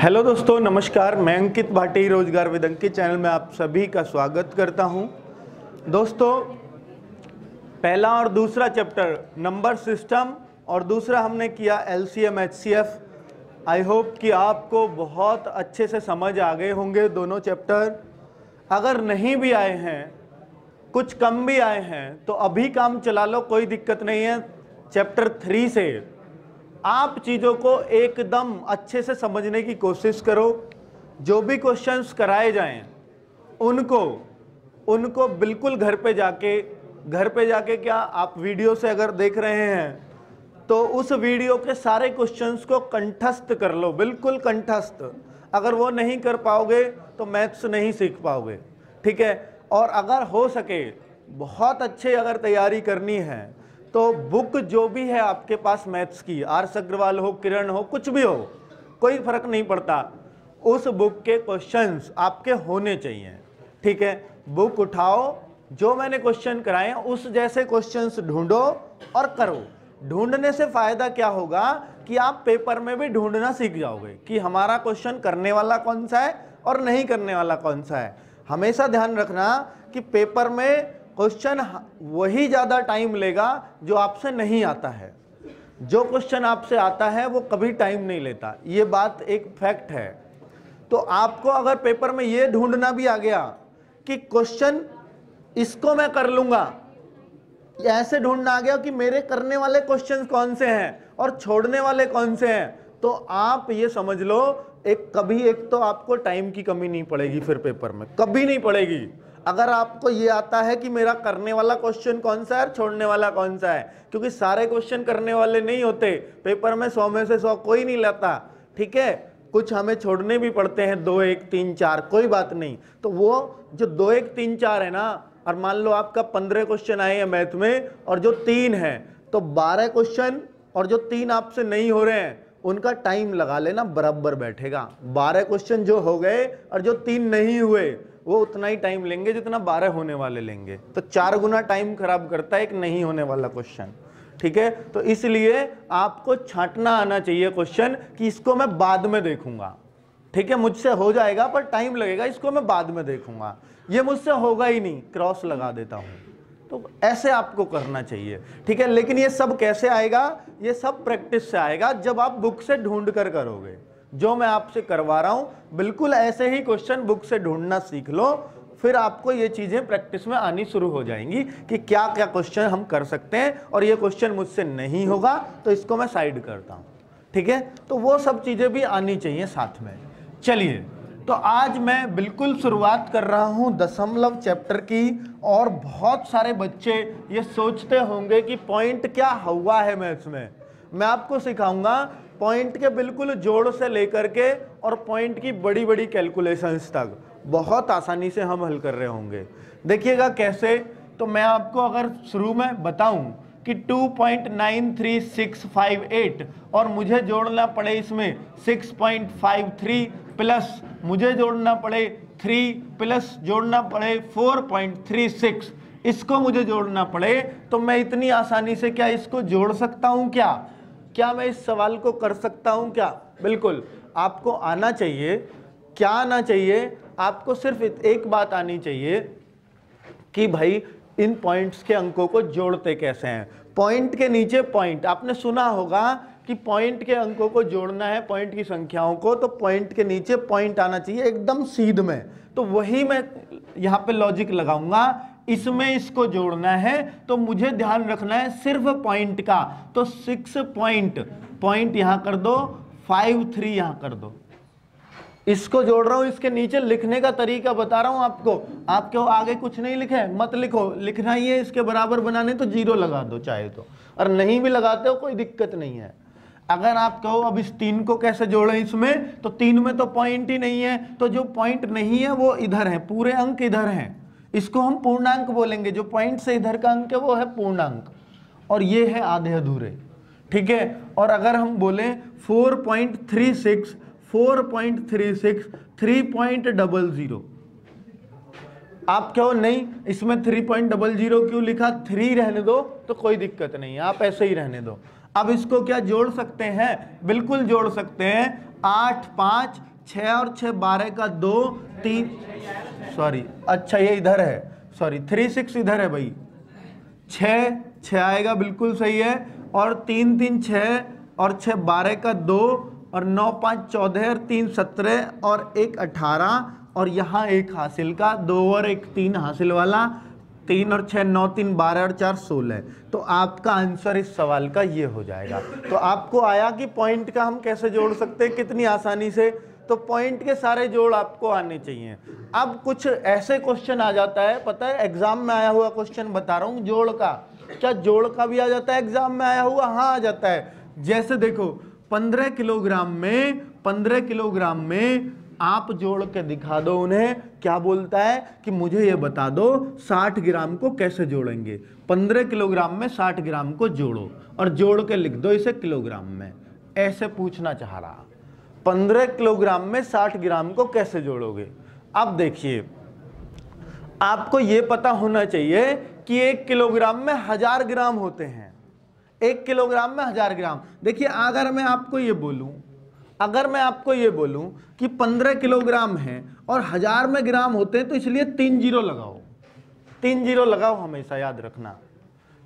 Hello दोस्तों, नमस्कार। मैं अंकित भाटी, रोजगार विद अंकित चैनल में आप सभी का स्वागत करता हूं। दोस्तों, पहला और दूसरा चैप्टर नंबर सिस्टम और दूसरा हमने किया LCM HCF। आई होप कि आपको बहुत अच्छे से समझ आ गए होंगे दोनों चैप्टर। अगर नहीं भी आए हैं, कुछ कम भी आए हैं, तो अभी काम चला लो, कोई दिक्कत नहीं है। चैप्टर 3 से आप चीज़ों को एकदम अच्छे से समझने की कोशिश करो। जो भी क्वेश्चंस कराए जाएं, उनको बिल्कुल घर पे जाके क्या आप वीडियो से अगर देख रहे हैं तो उस वीडियो के सारे क्वेश्चंस को कंठस्थ कर लो, बिल्कुल कंठस्थ। अगर वो नहीं कर पाओगे तो मैथ्स नहीं सीख पाओगे, ठीक है। और अगर हो सके बहुत अच्छे, अगर तैयारी करनी है तो बुक जो भी है आपके पास मैथ्स की, आर्स अग्रवाल हो, किरण हो, कुछ भी हो, कोई फर्क नहीं पड़ता, उस बुक के क्वेश्चंस आपके होने चाहिए, ठीक है। बुक उठाओ, जो मैंने क्वेश्चन कराए उस जैसे क्वेश्चंस ढूंढो और करो। ढूंढने से फ़ायदा क्या होगा कि आप पेपर में भी ढूंढना सीख जाओगे कि हमारा क्वेश्चन करने वाला कौन सा है और नहीं करने वाला कौन सा है। हमेशा ध्यान रखना कि पेपर में क्वेश्चन वही ज़्यादा टाइम लेगा जो आपसे नहीं आता है। जो क्वेश्चन आपसे आता है वो कभी टाइम नहीं लेता, ये बात एक फैक्ट है। तो आपको अगर पेपर में ये ढूंढना भी आ गया कि क्वेश्चन इसको मैं कर लूँगा, ऐसे ढूंढना आ गया कि मेरे करने वाले क्वेश्चन कौन से हैं और छोड़ने वाले कौन से हैं, तो आप ये समझ लो कभी तो आपको टाइम की कमी नहीं पड़ेगी फिर पेपर में, कभी नहीं पड़ेगी। अगर आपको ये आता है कि मेरा करने वाला क्वेश्चन कौन सा है और छोड़ने वाला कौन सा है, क्योंकि सारे क्वेश्चन करने वाले नहीं होते पेपर में, 100 में से 100 कोई नहीं लाता, ठीक है। कुछ हमें छोड़ने भी पड़ते हैं, 2, 1, 3, 4, कोई बात नहीं। तो वो जो 2, 1, 3, 4 है ना, और मान लो आपका 15 क्वेश्चन आए हैं मैथ में और जो 3 है, तो 12 क्वेश्चन, और जो 3 आपसे नहीं हो रहे हैं उनका टाइम लगा लेना, बराबर बैठेगा। 12 क्वेश्चन जो हो गए और जो 3 नहीं हुए वो उतना ही टाइम लेंगे जितना 12 होने वाले लेंगे, तो 4 गुना टाइम खराब करता है एक नहीं होने वाला क्वेश्चन, ठीक है। तो इसलिए आपको छांटना आना चाहिए क्वेश्चन कि इसको मैं बाद में देखूंगा, ठीक है, मुझसे हो जाएगा पर टाइम लगेगा, इसको मैं बाद में देखूंगा, ये मुझसे होगा ही नहीं, क्रॉस लगा देता हूँ। तो ऐसे आपको करना चाहिए, ठीक है। लेकिन ये सब कैसे आएगा? ये सब प्रैक्टिस से आएगा, जब आप बुक से ढूंढ कर करोगे। जो मैं आपसे करवा रहा हूँ बिल्कुल ऐसे ही क्वेश्चन बुक से ढूंढना सीख लो, फिर आपको ये चीज़ें प्रैक्टिस में आनी शुरू हो जाएंगी कि क्या क्या क्वेश्चन हम कर सकते हैं और ये क्वेश्चन मुझसे नहीं होगा तो इसको मैं साइड करता हूँ, ठीक है। तो वो सब चीज़ें भी आनी चाहिए साथ में। चलिए, तो आज मैं बिल्कुल शुरुआत कर रहा हूँ 10 चैप्टर की। और बहुत सारे बच्चे ये सोचते होंगे कि पॉइंट क्या हुआ है मैथ्स में। मैं आपको सिखाऊंगा पॉइंट के बिल्कुल जोड़ से लेकर के और पॉइंट की बड़ी बड़ी कैलकुलेशंस तक बहुत आसानी से हम हल कर रहे होंगे। देखिएगा कैसे। तो मैं आपको अगर शुरू में बताऊं कि 2.93658 और मुझे जोड़ना पड़े इसमें 6.53 प्लस मुझे जोड़ना पड़े 3 प्लस जोड़ना पड़े 4.36, इसको मुझे जोड़ना पड़े, तो मैं इतनी आसानी से क्या इसको जोड़ सकता हूँ? क्या मैं इस सवाल को कर सकता हूँ? क्या? बिल्कुल। आपको आना चाहिए, क्या आना चाहिए? आपको सिर्फ एक बात आनी चाहिए कि भाई इन पॉइंट्स के अंकों को जोड़ते कैसे हैं। पॉइंट के नीचे पॉइंट, आपने सुना होगा कि पॉइंट के अंकों को जोड़ना है, पॉइंट की संख्याओं को, तो पॉइंट के नीचे पॉइंट आना चाहिए एकदम सीध में। तो वही मैं यहाँ पे लॉजिक लगाऊंगा, इसमें इसको जोड़ना है तो मुझे ध्यान रखना है सिर्फ पॉइंट का। तो 6 पॉइंट यहाँ कर दो, 5.3 यहाँ कर दो, इसको जोड़ रहा हूँ। इसके नीचे लिखने का तरीका बता रहा हूँ आपको, आपके आगे कुछ नहीं लिखे मत लिखो, लिखना ही है इसके बराबर बनाने तो 0 लगा दो चाहे तो, और नहीं भी लगाते हो कोई दिक्कत नहीं है। अगर आप कहो अब इस 3 को कैसे जोड़ें इसमें, तो 3 में तो पॉइंट ही नहीं है, तो जो पॉइंट नहीं है वो इधर है, पूरे अंक इधर हैं, इसको हम पूर्णांक बोलेंगे। जो पॉइंट से इधर का अंक है वो है पूर्णांक, और ये है आधे अधूरे, ठीक है। और अगर हम बोलें 4.36, 4.36, 3.00, आप क्या हो नहीं इसमें 3.00 क्यों लिखा, 3 रहने दो तो कोई दिक्कत नहीं है, आप ऐसे ही रहने दो। अब इसको क्या जोड़ सकते हैं, बिल्कुल जोड़ सकते हैं। 8 5 6 और 6 12 का 2 3, सॉरी अच्छा ये इधर है, सॉरी 3 6 इधर है भाई, 6 6 आएगा बिल्कुल सही है। और 3 3 6 और 6 12 का 2 और 9 5 14 और 3 17 और 1 18 और यहाँ 1 हासिल का 2 और 1 3 हासिल वाला 3 और 6 9 3 12 और 4 16। तो आपका आंसर इस सवाल का ये हो जाएगा। तो आपको आया कि पॉइंट का हम कैसे जोड़ सकते हैं कितनी आसानी से, तो पॉइंट के सारे जोड़ आपको आने चाहिए। अब कुछ ऐसे क्वेश्चन आ जाता है, पता है एग्जाम में आया हुआ क्वेश्चन बता रहा हूँ, जोड़ का। क्या जोड़ का भी आ जाता है एग्जाम में आया हुआ? हाँ आ जाता है। जैसे देखो 15 किलोग्राम में आप जोड़ के दिखा दो उन्हें। क्या बोलता है कि मुझे ये बता दो 60 ग्राम को कैसे जोड़ेंगे। 15 किलोग्राम में 60 ग्राम को जोड़ो और जोड़ के लिख दो इसे किलोग्राम में, ऐसे पूछना चाह रहा। 15 किलोग्राम में 60 ग्राम को कैसे जोड़ोगे। अब देखिए आपको ये पता होना चाहिए कि 1 किलोग्राम में 1000 ग्राम होते हैं। 1 किलोग्राम में 1000 ग्राम। देखिए अगर मैं आपको ये बोलूं, कि 15 किलोग्राम है और 1000 में ग्राम होते हैं, तो इसलिए 3 0 लगाओ। 3 0 लगाओ हमेशा, याद रखना,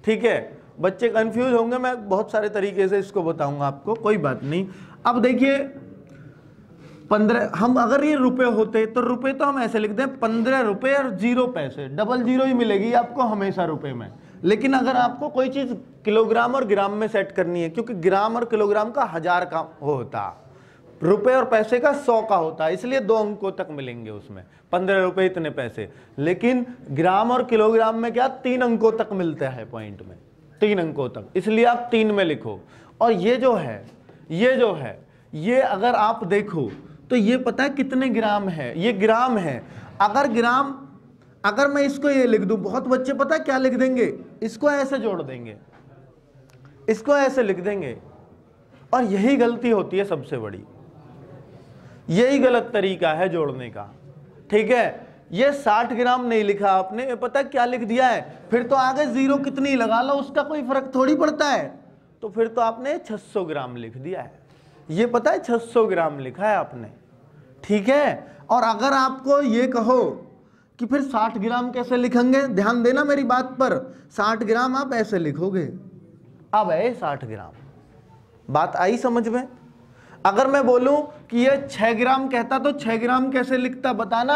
ठीक है। बच्चे कंफ्यूज होंगे, मैं बहुत सारे तरीके से इसको बताऊंगा आपको, कोई बात नहीं। अब देखिए 15 हम अगर ये रुपए होते तो रुपए तो हम ऐसे लिख दें 15 रुपए और 0 पैसे, डबल 0 ही मिलेगी आपको हमेशा रुपए में। लेकिन अगर आपको कोई चीज़ किलोग्राम और ग्राम में सेट करनी है, क्योंकि ग्राम और किलोग्राम का 1000 का होता, रुपए और पैसे का 100 का होता, इसलिए 2 अंकों तक मिलेंगे उसमें, 15 रुपए इतने पैसे। लेकिन ग्राम और किलोग्राम में क्या 3 अंकों तक मिलता है पॉइंट में, 3 अंकों तक, इसलिए आप 3 में लिखो। और ये अगर आप देखो तो ये पता है कितने ग्राम है, ये ग्राम है। अगर मैं इसको ये लिख दूं, बहुत बच्चे पता है क्या लिख देंगे, इसको ऐसे जोड़ देंगे, इसको ऐसे लिख देंगे। और यही गलती होती है सबसे बड़ी, यही गलत तरीका है जोड़ने का, ठीक है। ये 60 ग्राम नहीं लिखा आपने, ये पता क्या लिख दिया है, फिर तो आगे 0 कितनी लगा लो उसका कोई फर्क थोड़ी पड़ता है। तो फिर तो आपने 600 ग्राम लिख दिया है, ये पता है 600 ग्राम लिखा है आपने, ठीक है। और अगर आपको ये कहो कि फिर 60 ग्राम कैसे लिखेंगे, ध्यान देना मेरी बात पर, 60 ग्राम आप ऐसे लिखोगे। अब है 60 ग्राम, बात आई समझ में। अगर मैं बोलूं कि ये 6 ग्राम कहता तो 6 ग्राम कैसे लिखता बताना,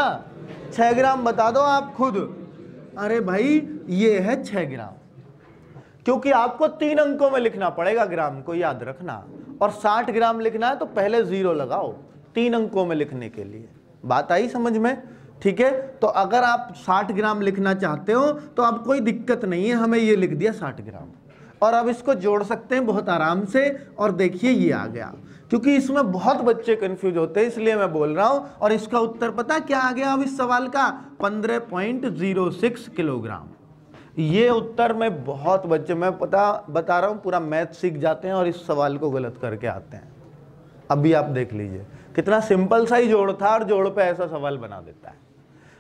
6 ग्राम बता दो आप खुद। अरे भाई ये है 6 ग्राम, क्योंकि आपको 3 अंकों में लिखना पड़ेगा ग्राम को, याद रखना। और 60 ग्राम लिखना है तो पहले 0 लगाओ 3 अंकों में लिखने के लिए, बात आई समझ में, ठीक है। तो अगर आप 60 ग्राम लिखना चाहते हो तो अब कोई दिक्कत नहीं है, हमें ये लिख दिया 60 ग्राम और अब इसको जोड़ सकते हैं बहुत आराम से। और देखिए ये आ गया, क्योंकि इसमें बहुत बच्चे कंफ्यूज होते हैं इसलिए मैं बोल रहा हूं। और इसका उत्तर पता क्या आ गया अब इस सवाल का, 15.06 किलोग्राम। ये उत्तर में बहुत बच्चे, मैं पता बता रहा हूं, पूरा मैथ सीख जाते हैं और इस सवाल को गलत करके आते हैं। अभी आप देख लीजिए कितना सिंपल सा ही जोड़ था और जोड़ पे ऐसा सवाल बना देता है।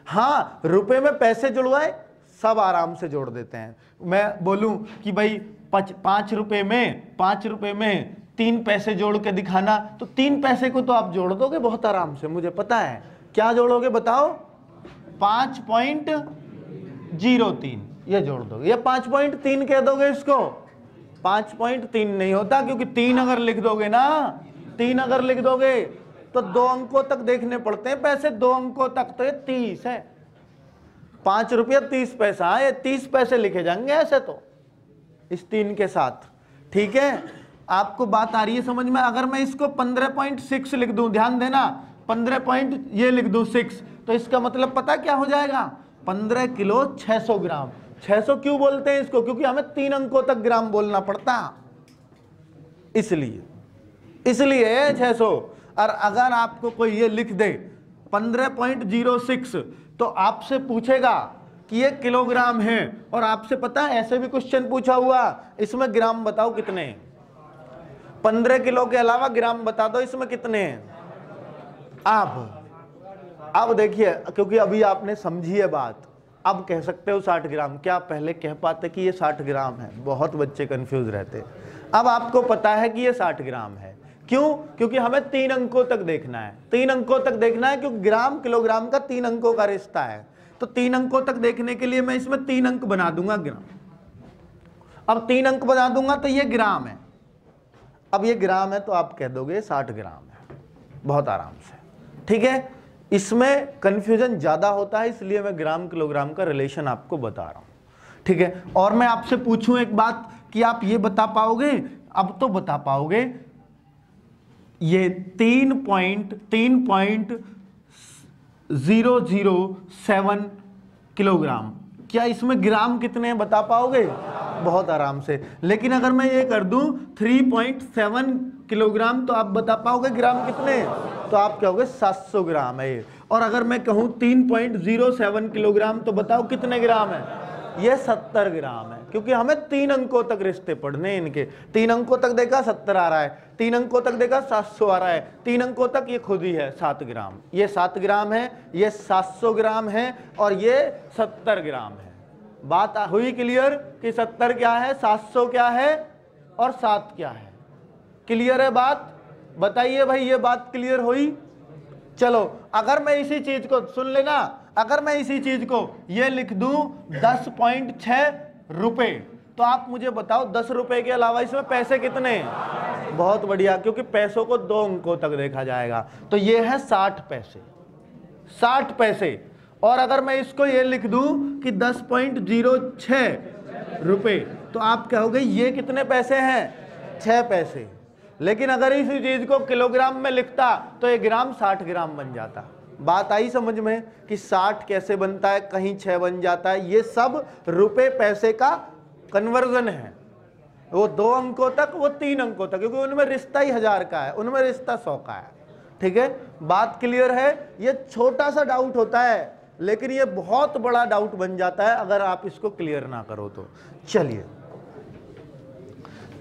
हाँ रुपए में पैसे जुड़वाए सब आराम से जोड़ देते हैं। मैं बोलूं कि भाई 5 रुपए में 3 पैसे जोड़ के दिखाना, तो 3 पैसे को तो आप जोड़ दोगे बहुत आराम से, मुझे पता है। क्या जोड़ोगे बताओ, 5.03 ये जोड़ दोगे, या 5.3 कह दोगे इसको। 5.3 नहीं होता, क्योंकि 3 अगर लिख दोगे ना, 3 अगर लिख दोगे तो 2 अंकों तक देखने पड़ते हैं पैसे, 2 अंकों तक, तो ये 30 है, 5 रुपया 30 पैसा, ये 30 पैसे लिखे जाएंगे ऐसे तो, इस 3 के साथ, ठीक है। आपको बात आ रही है समझ में। अगर मैं इसको 15.6 लिख दूं, ध्यान देना 15.6, तो इसका मतलब पता क्या हो जाएगा, 15 किलो 600 ग्राम। 600 क्यों बोलते हैं इसको, क्योंकि हमें 3 अंकों तक ग्राम बोलना पड़ता, इसलिए 600। और अगर आपको कोई ये लिख दे 15.06 तो आपसे पूछेगा कि ये किलोग्राम है, और आपसे पता है ऐसे भी क्वेश्चन पूछा हुआ, इसमें ग्राम बताओ कितने, 15 किलो के अलावा ग्राम बता दो इसमें कितने हैं। अब देखिए, क्योंकि अभी आपने समझी है बात, अब कह सकते हो 60 ग्राम। क्या पहले कह पाते कि ये 60 ग्राम है? बहुत बच्चे कंफ्यूज रहते। अब आपको पता है कि ये 60 ग्राम है। क्यों? क्योंकि हमें तीन अंकों तक देखना है, तीन अंकों तक देखना है, क्योंकि ग्राम किलोग्राम का तीन अंकों का रिश्ता है। तो तीन अंकों तक देखने के लिए मैं इसमें तीन अंक बना दूंगा ग्राम। अब तीन अंक बना दूंगा तो ये ग्राम है। अब ये ग्राम है तो आप कह दोगे 60 ग्राम है, बहुत आराम से। ठीक है, इसमें कन्फ्यूजन ज़्यादा होता है, इसलिए मैं ग्राम किलोग्राम का रिलेशन आपको बता रहा हूँ। ठीक है, और मैं आपसे पूछूं एक बात कि आप ये बता पाओगे? अब तो बता पाओगे। ये 3.007 किलोग्राम, क्या इसमें ग्राम कितने हैं बता पाओगे? बहुत आराम से। लेकिन अगर मैं ये कर दूं 3.7 किलोग्राम, तो आप बता पाओगे ग्राम कितने? तो आप कहोगे 700 ग्राम है। और अगर मैं कहूं 3.07 किलोग्राम, तो बताओ कितने ग्राम है? ये 70 ग्राम है, क्योंकि हमें तीन अंकों तक रिश्ते पढ़ने इनके। तीन अंकों तक देखा 70 आ रहा है, तीन अंकों तक देखा 700 आ रहा है, तीन अंकों तक ये खुद ही है 7 ग्राम। ये 7 ग्राम है, ये 700 ग्राम है और ये 70 ग्राम है। बात हुई क्लियर कि 70 क्या है, 700 क्या है और 7 क्या है? क्लियर है बात? बताइए भाई, ये बात क्लियर हुई? चलो, अगर मैं इसी चीज को सुन लेना, अगर मैं इसी चीज को ये लिख दूं 10.6 रुपए, तो आप मुझे बताओ 10 रुपए के अलावा इसमें पैसे कितने? बहुत बढ़िया, क्योंकि पैसों को दो अंकों तक देखा जाएगा। तो ये है 60 पैसे, 60 पैसे। और अगर मैं इसको ये लिख दूं कि 10.06 रुपए, तो आप कहोगे ये कितने पैसे हैं? 6 पैसे। लेकिन अगर इसी चीज को किलोग्राम में लिखता तो ये ग्राम 60 ग्राम बन जाता। बात आई समझ में कि 60 कैसे बनता है, कहीं 6 बन जाता है। ये सब रुपए पैसे का कन्वर्जन है, वो दो अंकों तक, वो तीन अंकों तक, क्योंकि उनमें रिश्ता ही 1000 का है, उनमें रिश्ता 100 का है। ठीक है, बात क्लियर है? ये छोटा सा डाउट होता है, लेकिन ये बहुत बड़ा डाउट बन जाता है अगर आप इसको क्लियर ना करो तो। चलिए,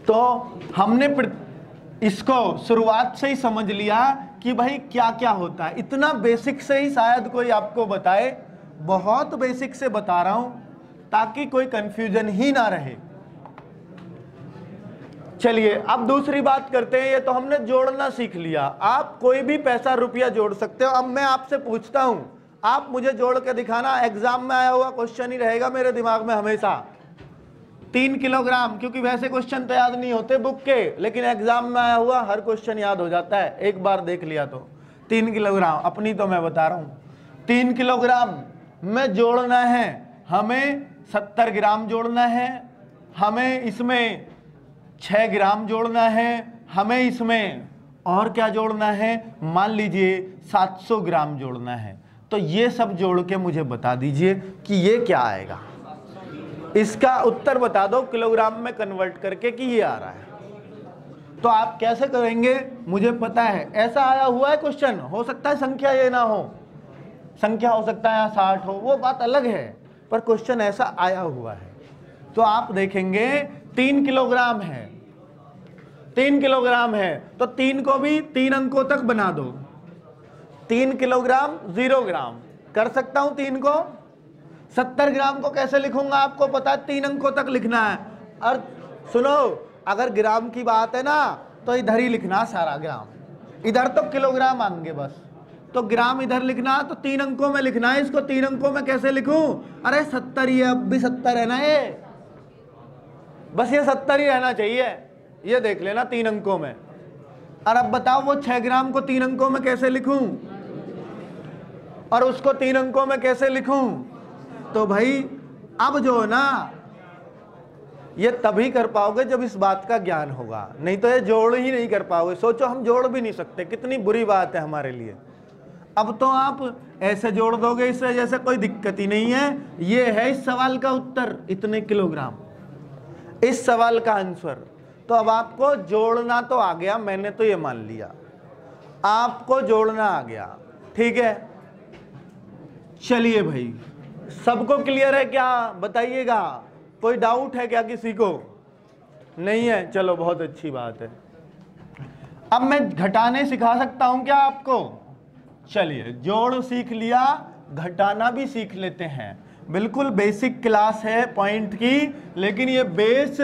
तो हमने इसको शुरुआत से ही समझ लिया कि भाई क्या क्या होता है। इतना बेसिक से ही शायद कोई आपको बताए, बहुत बेसिक से बता रहा हूं ताकि कोई कंफ्यूजन ही ना रहे। चलिए, अब दूसरी बात करते हैं। ये तो हमने जोड़ना सीख लिया, आप कोई भी पैसा रुपया जोड़ सकते हो। अब मैं आपसे पूछता हूं, आप मुझे जोड़ के दिखाना, एग्जाम में आया हुआ क्वेश्चन ही रहेगा मेरे दिमाग में हमेशा। 3 किलोग्राम, क्योंकि वैसे क्वेश्चन तो याद नहीं होते बुक के, लेकिन एग्जाम में आया हुआ हर क्वेश्चन याद हो जाता है एक बार देख लिया तो। 3 किलोग्राम, अपनी तो मैं बता रहा हूं। 3 किलोग्राम में जोड़ना है हमें 70 ग्राम जोड़ना है, हमें इसमें 6 ग्राम जोड़ना है, हमें इसमें और क्या जोड़ना है, मान लीजिए 700 ग्राम जोड़ना है। तो ये सब जोड़ के मुझे बता दीजिए कि ये क्या आएगा, इसका उत्तर बता दो किलोग्राम में कन्वर्ट करके कि ये आ रहा है। तो आप कैसे करेंगे? मुझे पता है ऐसा आया हुआ है क्वेश्चन, हो सकता है संख्या ये ना हो, संख्या हो सकता है 60 हो, वो बात अलग है, पर क्वेश्चन ऐसा आया हुआ है। तो आप देखेंगे 3 किलोग्राम है, 3 किलोग्राम है तो 3 को भी 3 अंकों तक बना दो। 3 किलोग्राम 0 ग्राम कर सकता हूं 3 को। 70 ग्राम को कैसे लिखूंगा? आपको पता है 3 अंकों तक लिखना है। और सुनो, अगर ग्राम की बात है ना तो इधर ही लिखना सारा ग्राम, इधर तो किलोग्राम आएंगे बस, तो ग्राम इधर लिखना, तो 3 अंकों में लिखना है। इसको 3 अंकों में कैसे लिखूं? अरे 70 ही है, अब भी 70 है ना, ये बस ये 70 ही रहना चाहिए, ये देख लेना 3 अंकों में। और अब बताओ वो 6 ग्राम को 3 अंकों में कैसे लिखूं और उसको 3 अंकों में कैसे लिखूं? तो भाई अब जो ना, ये तभी कर पाओगे जब इस बात का ज्ञान होगा, नहीं तो ये जोड़ ही नहीं कर पाओगे। सोचो, हम जोड़ भी नहीं सकते, कितनी बुरी बात है हमारे लिए। अब तो आप ऐसे जोड़ दोगे, इससे जैसे कोई दिक्कत ही नहीं है। ये है इस सवाल का उत्तर, इतने किलोग्राम, इस सवाल का आंसर। तो अब आपको जोड़ना तो आ गया, मैंने तो ये मान लिया आपको जोड़ना आ गया। ठीक है, चलिए भाई, सबको क्लियर है क्या? बताइएगा, कोई डाउट है क्या किसी को? नहीं है, चलो बहुत अच्छी बात है। अब मैं घटाने सिखा सकता हूं क्या आपको? चलिए, जोड़ सीख लिया, घटाना भी सीख लेते हैं। बिल्कुल बेसिक क्लास है पॉइंट की, लेकिन ये बेस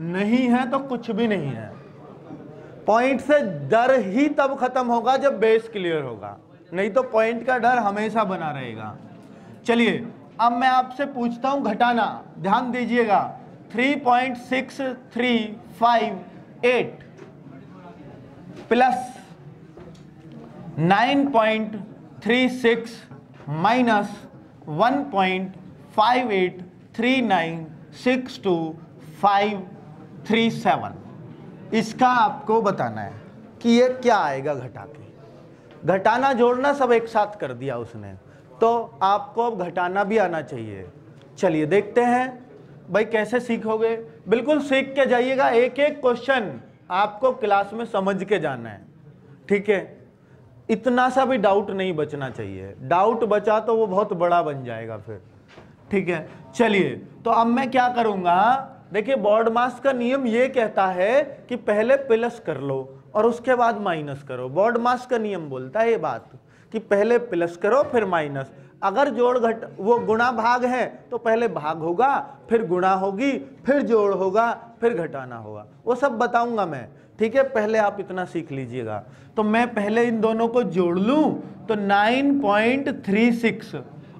नहीं है तो कुछ भी नहीं है। पॉइंट से डर ही तब खत्म होगा जब बेस क्लियर होगा, नहीं तो पॉइंट का डर हमेशा बना रहेगा। चलिए अब मैं आपसे पूछता हूं घटाना, ध्यान दीजिएगा 3.6358 प्लस 9.36 माइनस 1.58396257, इसका आपको बताना है कि ये क्या आएगा घटा के। घटाना जोड़ना सब एक साथ कर दिया उसने, तो आपको अब घटाना भी आना चाहिए। चलिए देखते हैं भाई कैसे सीखोगे, बिल्कुल सीख के जाइएगा, एक एक क्वेश्चन आपको क्लास में समझ के जाना है, ठीक है। इतना सा भी डाउट नहीं बचना चाहिए, डाउट बचा तो वो बहुत बड़ा बन जाएगा फिर, ठीक है। चलिए तो अब मैं क्या करूँगा, देखिए बॉड मास का नियम ये कहता है कि पहले प्लस कर लो और उसके बाद माइनस करो। बॉड मास का नियम बोलता है ये बात कि पहले प्लस करो फिर माइनस। अगर जोड़ घट वो गुणा भाग है तो पहले भाग होगा, फिर गुणा होगी, फिर जोड़ होगा, फिर घटाना होगा, वो सब बताऊंगा मैं, ठीक है। पहले आप इतना सीख लीजिएगा। तो मैं पहले इन दोनों को जोड़ लूं तो 9.36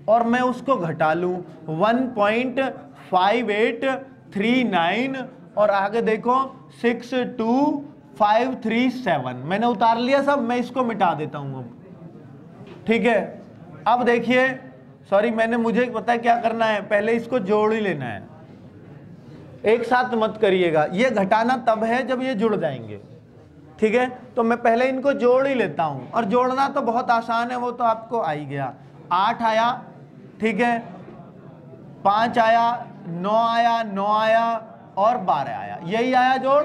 और मैं उसको घटा लूं 1.5839 और आगे देखो 62537, मैंने उतार लिया सब, मैं इसको मिटा देता हूँ अब, ठीक है। अब देखिए, सॉरी मैंने मुझे पता है क्या करना है, पहले इसको जोड़ ही लेना है, एक साथ मत करिएगा। ये घटाना तब है जब ये जुड़ जाएंगे, ठीक है। तो मैं पहले इनको जोड़ ही लेता हूँ, और जोड़ना तो बहुत आसान है, वो तो आपको आ ही गया। 8 आया, ठीक है, 5 आया, 9 आया और 12 आया, यही आया जोड़।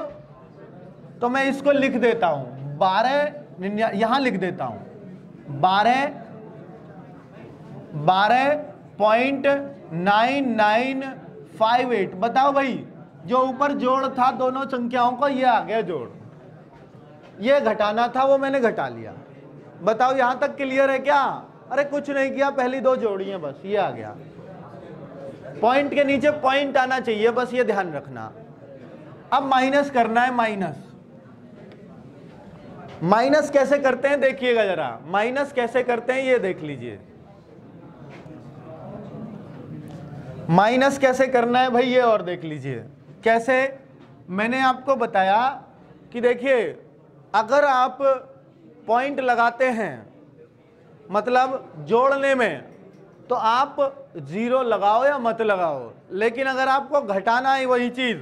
तो मैं इसको लिख देता हूँ 12, यहाँ लिख देता हूँ 12.9958। बताओ भाई, जो ऊपर जोड़ था दोनों संख्याओं का, ये आ गया जोड़, ये घटाना था वो मैंने घटा लिया। बताओ यहाँ तक क्लियर है क्या? अरे कुछ नहीं किया, पहली दो जोड़ी है बस, ये आ गया। पॉइंट के नीचे पॉइंट आना चाहिए, बस ये ध्यान रखना। अब माइनस करना है, माइनस। माइनस कैसे करते हैं देखिएगा जरा, माइनस कैसे करते हैं ये देख लीजिए। माइनस कैसे करना है भाई ये और देख लीजिए कैसे। मैंने आपको बताया कि देखिए, अगर आप पॉइंट लगाते हैं मतलब जोड़ने में, तो आप जीरो लगाओ या मत लगाओ, लेकिन अगर आपको घटाना है वही चीज़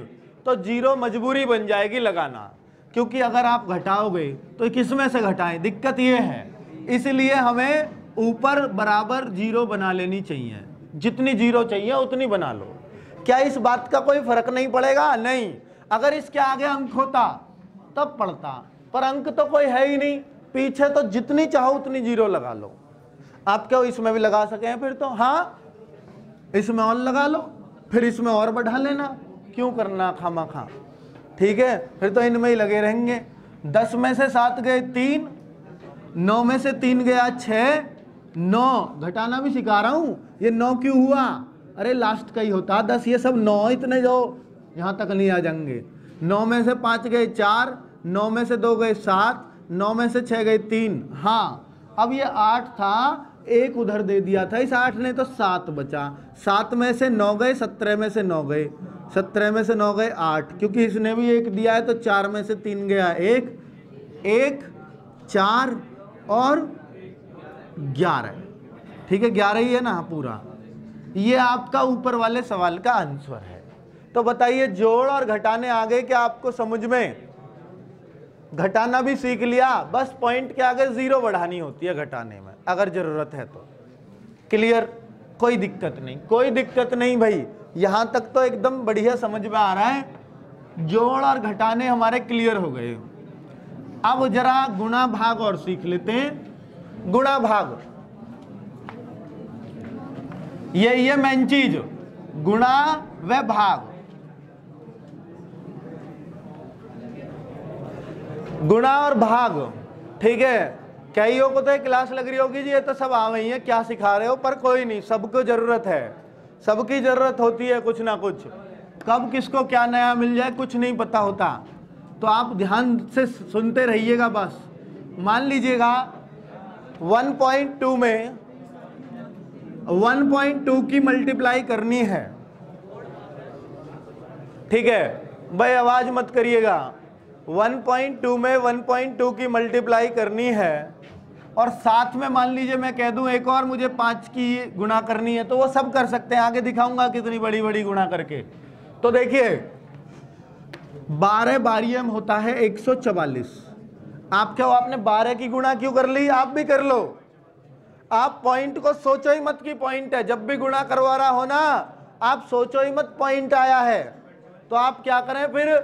तो जीरो मजबूरी बन जाएगी लगाना, क्योंकि अगर आप घटाओगे तो किसमें से घटाएं, दिक्कत ये है। इसलिए हमें ऊपर बराबर जीरो बना लेनी चाहिए, जितनी जीरो चाहिए उतनी बना लो। क्या इस बात का कोई फर्क नहीं पड़ेगा? नहीं। अगर इसके आगे अंक होता तब पड़ता, पर अंक तो कोई है ही नहीं, पीछे तो जितनी चाहो उतनी जीरो लगा लो। आप क्या इसमें भी लगा सके हैं फिर तो, हाँ इसमें और लगा लो, फिर इसमें और बढ़ा लेना, क्यों करना खामा खा, ठीक है। फिर तो इनमें ही लगे रहेंगे। 10 में से 7 गए 3, 9 में से 3 गया 6, 9 घटाना भी सिखा रहा हूँ। ये 9 क्यों हुआ? अरे लास्ट का ही होता 10, ये सब 9 इतने जो यहाँ तक नहीं आ जाएंगे। 9 में से 5 गए 4, 9 में से 2 गए 7, 9 में से 6 गए 3। हाँ अब ये 8 था, 1 उधर दे दिया था इस 8 ने, तो 7 बचा। 7 में से 9 गए, 17 में से 9 गए, 17 में से 9 गए 8, क्योंकि इसने भी 1 दिया है, तो 4 में से 3 गया 1, 1, 4 और 11, ठीक है 11 ही है ना पूरा। ये आपका ऊपर वाले सवाल का आंसर है। तो बताइए जोड़ और घटाने आ गए क्या आपको समझ में? घटाना भी सीख लिया, बस पॉइंट के आगे जीरो बढ़ानी होती है घटाने में अगर जरूरत है तो। क्लियर? कोई दिक्कत नहीं, कोई दिक्कत नहीं भाई। यहां तक तो एकदम बढ़िया समझ में आ रहा है, जोड़ और घटाने हमारे क्लियर हो गए। अब जरा गुणा भाग और सीख लेते हैं। गुणा भाग यही है मेन चीज, गुणा व भाग। गुणा और भाग, ठीक है। कईयों को तो एक क्लास लग रही होगी जी ये तो सब आवे ही है, क्या सिखा रहे हो, पर कोई नहीं, सबको जरूरत है, सबकी जरूरत होती है कुछ ना कुछ। कब किसको क्या नया मिल जाए कुछ नहीं पता होता, तो आप ध्यान से सुनते रहिएगा। बस मान लीजिएगा 1.2 में 1.2 की मल्टीप्लाई करनी है, ठीक है भाई, आवाज़ मत करिएगा। 1.2 में 1.2 की मल्टीप्लाई करनी है और साथ में मान लीजिए मैं कह दूं एक और मुझे 5 की गुणा करनी है, तो वो सब कर सकते हैं, आगे दिखाऊंगा कितनी बड़ी बड़ी गुणा करके। तो देखिए 12 बारियम होता है 144। आप क्या हो, आपने 12 की गुणा क्यों कर ली, आप भी कर लो। आप पॉइंट को सोचो ही मत कि पॉइंट है, जब भी गुणा करवा रहा हो ना आप सोचो ही मत पॉइंट आया है। तो आप क्या करें फिर,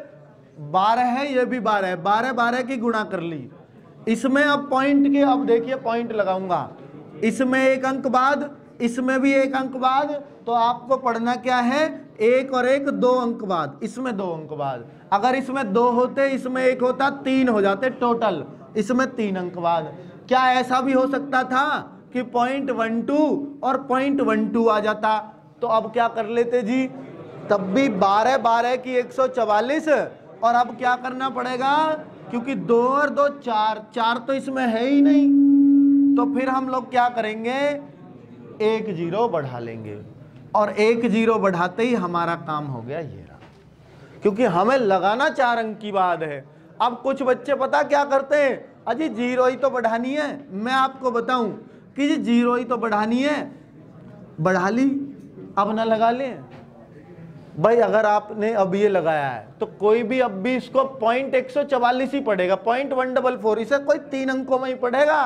12 है ये भी 12 है, 12 12 की गुणा कर ली। इसमें अब पॉइंट के, अब देखिए पॉइंट लगाऊंगा, इसमें एक अंक बाद, इसमें भी एक अंक बाद, तो आपको पढ़ना क्या है, एक और एक दो अंक बाद, इसमें दो अंक बाद। अगर इसमें दो होते इसमें एक होता, 3 हो जाते टोटल, इसमें 3 अंक बाद। क्या ऐसा भी हो सकता था कि 0.12 और 0.12 आ जाता, तो अब क्या कर लेते जी, तब भी 12 12 की 144। और अब क्या करना पड़ेगा, क्योंकि 2 और 2 4 4 तो इसमें है ही नहीं, तो फिर हम लोग क्या करेंगे, 1 0 बढ़ा लेंगे। और 1 0 बढ़ाते ही हमारा काम हो गया ये, क्योंकि हमें लगाना 4 अंक की बात है। अब कुछ बच्चे पता क्या करते हैं, अजी 0 ही तो बढ़ानी है। मैं आपको बताऊं कि जी 0 ही तो बढ़ानी है, बढ़ा ली, अब ना लगा लें भाई। अगर आपने अब ये लगाया है तो कोई भी अब भी इसको 0.144 ही पड़ेगा, 0.144, इसे कोई 3 अंकों में ही पड़ेगा,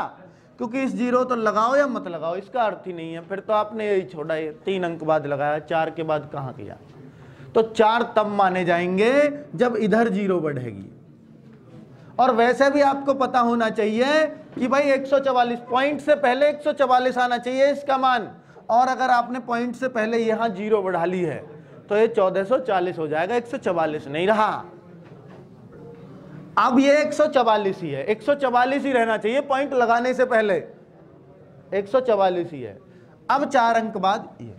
क्योंकि इस 0 तो लगाओ या मत लगाओ इसका अर्थ ही नहीं है। फिर तो आपने यही छोड़ा, ये 3 अंक बाद लगाया, 4 के बाद कहाँ किया। तो 4 तब माने जाएंगे जब इधर 0 बढ़ेगी। और वैसे भी आपको पता होना चाहिए कि भाई 144 पॉइंट से पहले 144 आना चाहिए इसका मान, और अगर आपने पॉइंट से पहले यहाँ 0 बढ़ा ली है तो ये 1440 हो जाएगा, 144 नहीं रहा। अब ये 144 ही है, 144 ही रहना चाहिए, पॉइंट लगाने से पहले 144 ही है। अब 4 अंक बाद ये,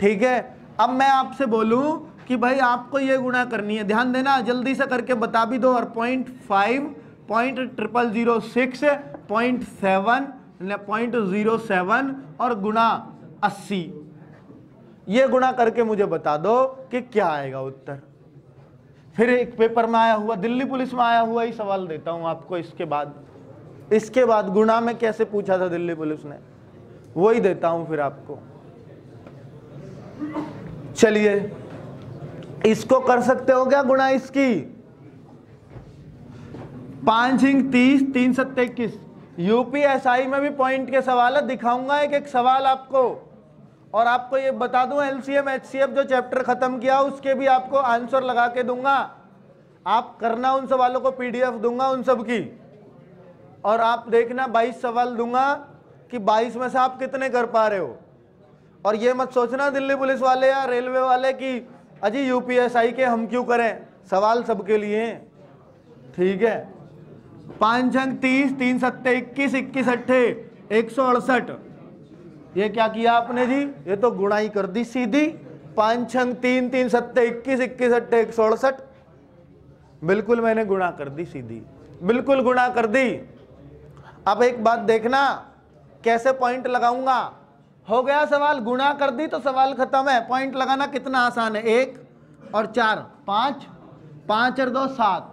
ठीक है। अब मैं आपसे बोलूं कि भाई आपको ये गुणा करनी है, ध्यान देना, जल्दी से करके बता भी दो। और 0.5, 0.0006, 0.7, 0.07 और गुणा 80, ये गुणा करके मुझे बता दो कि क्या आएगा उत्तर। फिर एक पेपर में आया हुआ, दिल्ली पुलिस में आया हुआ ही सवाल देता हूं आपको। इसके बाद गुणा में कैसे पूछा था दिल्ली पुलिस ने, वही देता हूं फिर आपको। चलिए इसको कर सकते हो क्या, गुणा इसकी 5 × 30, 3 × 7 21। यूपीएसआई में भी पॉइंट के सवाल है, दिखाऊंगा एक एक सवाल आपको। और आपको ये बता दूं LCM HCF जो चैप्टर खत्म किया उसके भी आपको आंसर लगा के दूंगा, आप करना उन सवालों को, PDF दूंगा उन सब की। और आप देखना 22 सवाल दूंगा कि 22 में से आप कितने कर पा रहे हो। और ये मत सोचना दिल्ली पुलिस वाले या रेलवे वाले कि अजी यूपीएसआई के हम क्यों करें, सवाल सबके लिए हैं, ठीक है। 5 × 30, 3 × 7 21, 21 × 8, 168, ये क्या किया आपने जी, ये तो गुणा ही कर दी सीधी। 5 × 3, 3 × 7 21, 21 × 8, 168, बिल्कुल मैंने गुणा कर दी सीधी, बिल्कुल गुणा कर दी। अब एक बात देखना कैसे पॉइंट लगाऊंगा। हो गया सवाल, गुणा कर दी तो सवाल खत्म है। पॉइंट लगाना कितना आसान है, 1 और 4 5 5 और 2 7,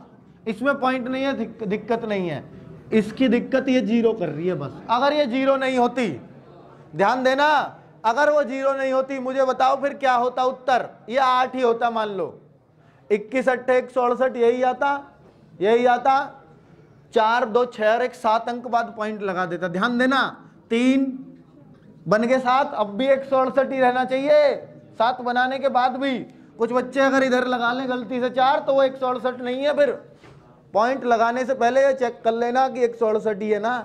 इसमें पॉइंट नहीं है, दिक्कत नहीं है। इसकी दिक्कत ये 0 कर रही है बस। अगर ये 0 नहीं होती, ध्यान देना, अगर वो 0 नहीं होती मुझे बताओ फिर क्या होता उत्तर, ये 8 ही होता मान लो, 21 × 8 168, यही आता। 4 2 6 और एक 7 अंक बाद पॉइंट लगा देता, ध्यान देना। 3 बन के 7, अब भी 168 ही रहना चाहिए 7 बनाने के बाद भी। कुछ बच्चे अगर इधर लगा लें गलती से 4 तो वो 168 नहीं है, फिर पॉइंट लगाने से पहले ये चेक कर लेना कि 168 ही है ना।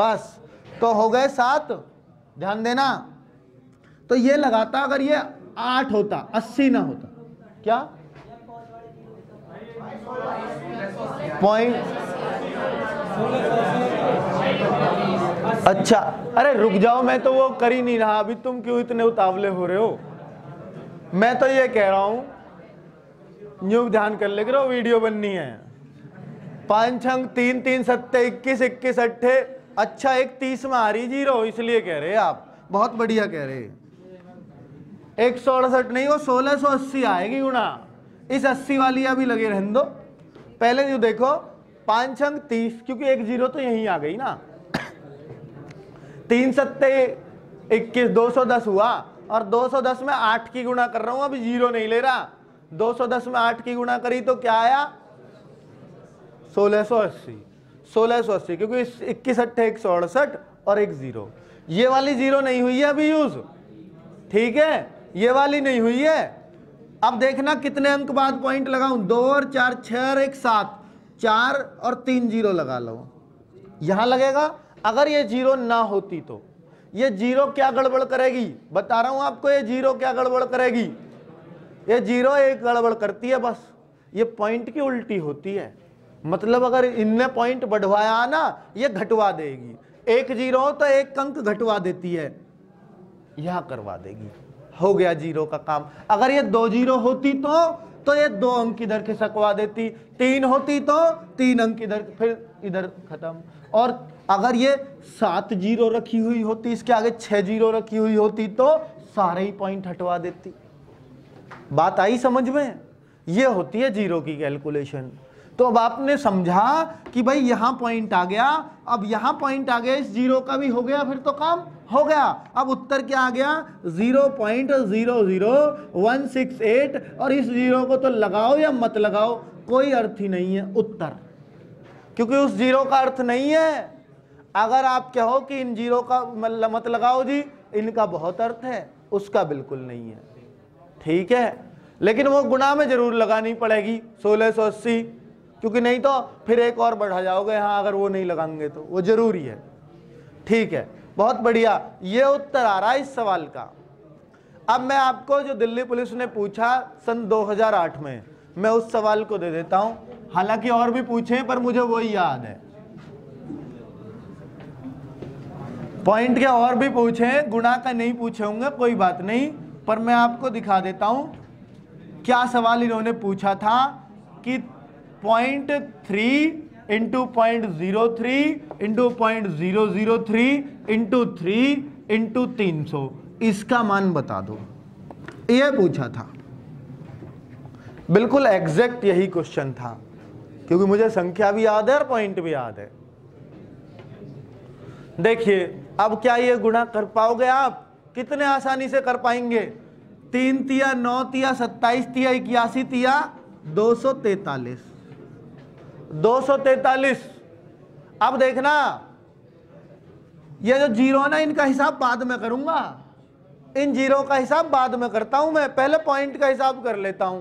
बस तो हो गए 7, ध्यान देना। तो ये लगाता अगर ये 8 होता, 80 ना होता, क्या पॉइंट, अच्छा अरे रुक जाओ, मैं तो वो कर ही नहीं रहा अभी, तुम क्यों इतने उतावले हो रहे हो। मैं तो ये कह रहा हूं न्यू ध्यान कर ले करो, वीडियो बननी है। 5 अंक 3 3 7 21 21 अट्ठे, अच्छा एक 30 में आ रही 0, इसलिए कह रहे आप, बहुत बढ़िया कह रहे। 168 नहीं वो 1680 आएगी गुणा, इस 80 वाली अभी लगे रहने दो। पहले यू देखो 5 अंक 30, क्योंकि एक 0 तो यहीं आ गई ना। 3 सत्ते 21 210 हुआ, और 210 में 8 की गुणा कर रहा हूं, अभी 0 नहीं ले रहा। 210 में 8 की गुणा करी तो क्या आया 1680, 1680 क्योंकि 21 अट्ठे 168 और एक 0। ये वाली 0 नहीं हुई है अभी यूज, ठीक है, ये वाली नहीं हुई है। अब देखना कितने अंक बाद पॉइंट लगाऊं, 2 और 4 6 और 1 7, 4 और 3 0 लगा लो, यहां लगेगा। अगर ये 0 ना होती तो ये 0 क्या गड़बड़ करेगी, बता रहा हूं आपको, ये 0 क्या गड़बड़ करेगी। ये 0 एक गड़बड़ करती है बस, ये पॉइंट की उल्टी होती है। मतलब अगर इनने पॉइंट बढ़वाया ना, ये घटवा देगी। एक 0 तो एक अंक घटवा देती है, यहां करवा देगी। हो गया 0 का काम। अगर ये 2 0 होती तो ये 2 अंक की दर खिसकवा देती, 3 होती तो 3 अंक की दर, फिर इधर खत्म। और अगर ये 7 0 रखी हुई होती, इसके आगे 6 0 रखी हुई होती तो सारे ही पॉइंट हटवा देती। बात आई समझ में? ये होती है 0 की कैलकुलेशन। तो अब आपने समझा कि भाई यहाँ पॉइंट आ गया, अब यहाँ पॉइंट आ गया, इस 0 का भी हो गया, फिर तो काम हो गया। अब उत्तर क्या आ गया 0.00168। और इस 0 को तो लगाओ या मत लगाओ कोई अर्थ ही नहीं है उत्तर, क्योंकि उस 0 का अर्थ नहीं है। अगर आप कहो कि इन 0 का मत लगाओ जी, इनका बहुत अर्थ है, उसका बिल्कुल नहीं है, ठीक है। लेकिन वो गुणा में जरूर लगानी पड़ेगी 1680, क्योंकि नहीं तो फिर एक और बढ़ा जाओगे यहाँ, अगर वो नहीं लगाएंगे तो, वो जरूरी है, ठीक है। बहुत बढ़िया, ये उत्तर आ रहा है इस सवाल का। अब मैं आपको जो दिल्ली पुलिस ने पूछा सन 2008 में, मैं उस सवाल को दे देता हूँ। हालांकि और भी पूछे पर मुझे वही याद है। पॉइंट के और भी पूछे, गुणा का नहीं पूछे होंगे, कोई बात नहीं, पर मैं आपको दिखा देता हूँ क्या सवाल इन्होंने पूछा था कि 0.3 × 0.03 × 0.003 × 3 × 300, इसका मान बता दो, ये पूछा था। बिल्कुल एग्जैक्ट यही क्वेश्चन था, क्योंकि मुझे संख्या भी याद है और पॉइंट भी याद है। देखिए अब क्या ये गुणा कर पाओगे आप, कितने आसानी से कर पाएंगे। 3 तिया 9 तिया 27 तिया 81 तिया 243, 243। अब देखना ये जो 0 है ना, इनका हिसाब बाद में करूंगा, इन 0 का हिसाब बाद में करता हूं मैं, पहले पॉइंट का हिसाब कर लेता हूं।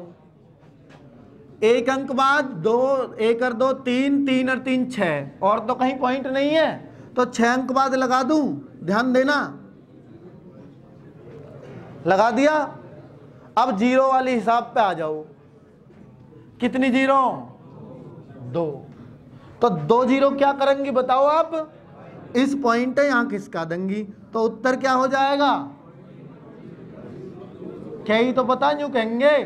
एक अंक बाद 2 1 और 2 3 3 और 3 6, और तो कहीं पॉइंट नहीं है, तो 6 अंक बाद लगा दूं, ध्यान देना। लगा दिया। अब 0 वाले हिसाब पे आ जाओ, कितनी 0 2, तो 2 0 क्या करेंगी बताओ आप, इस पॉइंट है यहां खिसका देंगी, तो उत्तर क्या हो जाएगा। क्या ही तो पता नहीं कहेंगे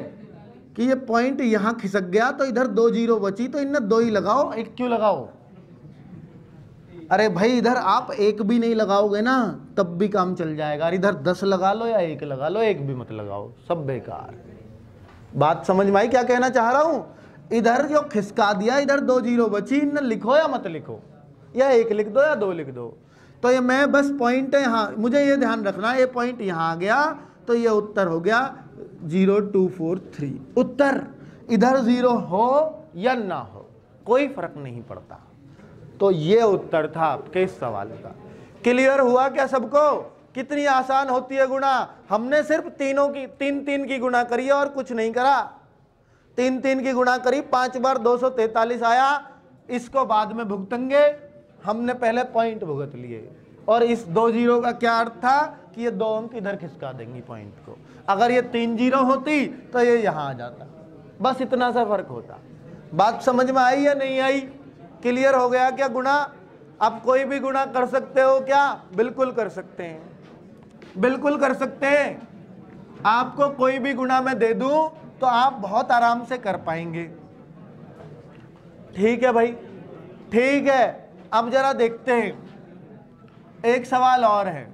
कि ये पॉइंट यहां खिसक गया तो इधर 2 0 बची, तो इनने 2 ही लगाओ, 1 क्यों लगाओ। अरे भाई इधर आप 1 भी नहीं लगाओगे ना तब भी काम चल जाएगा, इधर 10 लगा लो या 1 लगा लो, 1 भी मत लगाओ, सब बेकार। बात समझ में आई क्या कहना चाह रहा हूं, इधर जो खिसका दिया, इधर 2 0 बची, इन्हें लिखो या मत लिखो, या 1 लिख दो या 2 लिख दो। तो ये मैं बस पॉइंट है यहाँ, मुझे ये ध्यान रखना, ये पॉइंट यहाँ आ गया तो ये उत्तर हो गया 0243। उत्तर इधर 0 हो या ना हो कोई फर्क नहीं पड़ता। तो ये उत्तर था आपके इस सवाल का। क्लियर हुआ क्या सबको, कितनी आसान होती है गुणा। हमने सिर्फ तीन तीन की गुणा करी और कुछ नहीं करा। 3 3 की गुणा करी 5 बार, 243 आया, इसको बाद में भुगतेंगे, हमने पहले पॉइंट भुगत लिए। और इस 2 0 का क्या अर्थ था कि ये 2 अंक इधर खिसका देंगी पॉइंट को। अगर ये 3 0 होती तो ये यहाँ आ जाता, बस इतना सा फर्क होता। बात समझ में आई या नहीं आई, क्लियर हो गया क्या गुणा। आप कोई भी गुणा कर सकते हो क्या, बिल्कुल कर सकते हैं, बिल्कुल कर सकते हैं। आपको कोई भी गुना मैं दे दूं तो आप बहुत आराम से कर पाएंगे। ठीक है भाई, ठीक है। अब जरा देखते हैं, एक सवाल और है।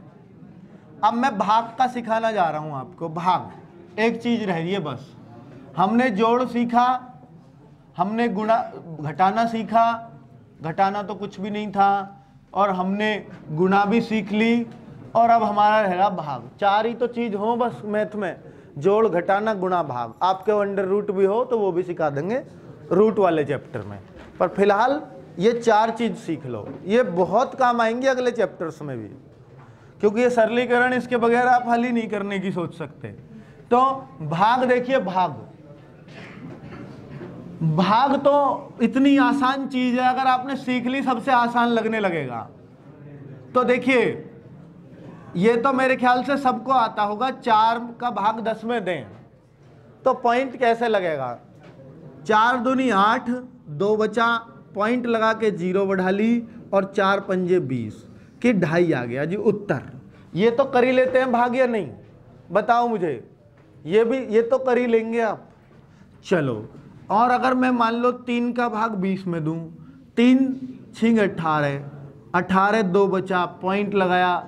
अब मैं भाग का सिखाना जा रहा हूं आपको। भाग एक चीज रह रही है बस। हमने जोड़ सीखा, हमने गुणा घटाना सीखा, घटाना तो कुछ भी नहीं था, और हमने गुणा भी सीख ली, और अब हमारा रह रहा भाग। चार ही तो चीज़ हो बस मैथ में, जोड़ घटाना गुणा भाग। आपके अंडर रूट भी हो तो वो भी सिखा देंगे रूट वाले चैप्टर में, पर फिलहाल ये चार चीज़ सीख लो, ये बहुत काम आएंगी अगले चैप्टर्स में भी, क्योंकि ये सरलीकरण इसके बगैर आप हल ही नहीं करने की सोच सकते। तो भाग देखिए, भाग तो इतनी आसान चीज़ है, अगर आपने सीख ली सबसे आसान लगने लगेगा। तो देखिए, ये तो मेरे ख्याल से सबको आता होगा, 4 का भाग 10 में दें तो पॉइंट कैसे लगेगा। 4 दूनी 8, 2 बचा, पॉइंट लगा के 0 बढ़ा ली, और 4 पंजे 20 कि 2.5 आ गया जी उत्तर। ये तो कर ही लेते हैं भाग, या नहीं बताओ मुझे, ये भी ये तो कर ही लेंगे आप। चलो, और अगर मैं मान लो 3 का भाग 20 में दूं, 3 6 18, 18 2 बचा, पॉइंट लगाया,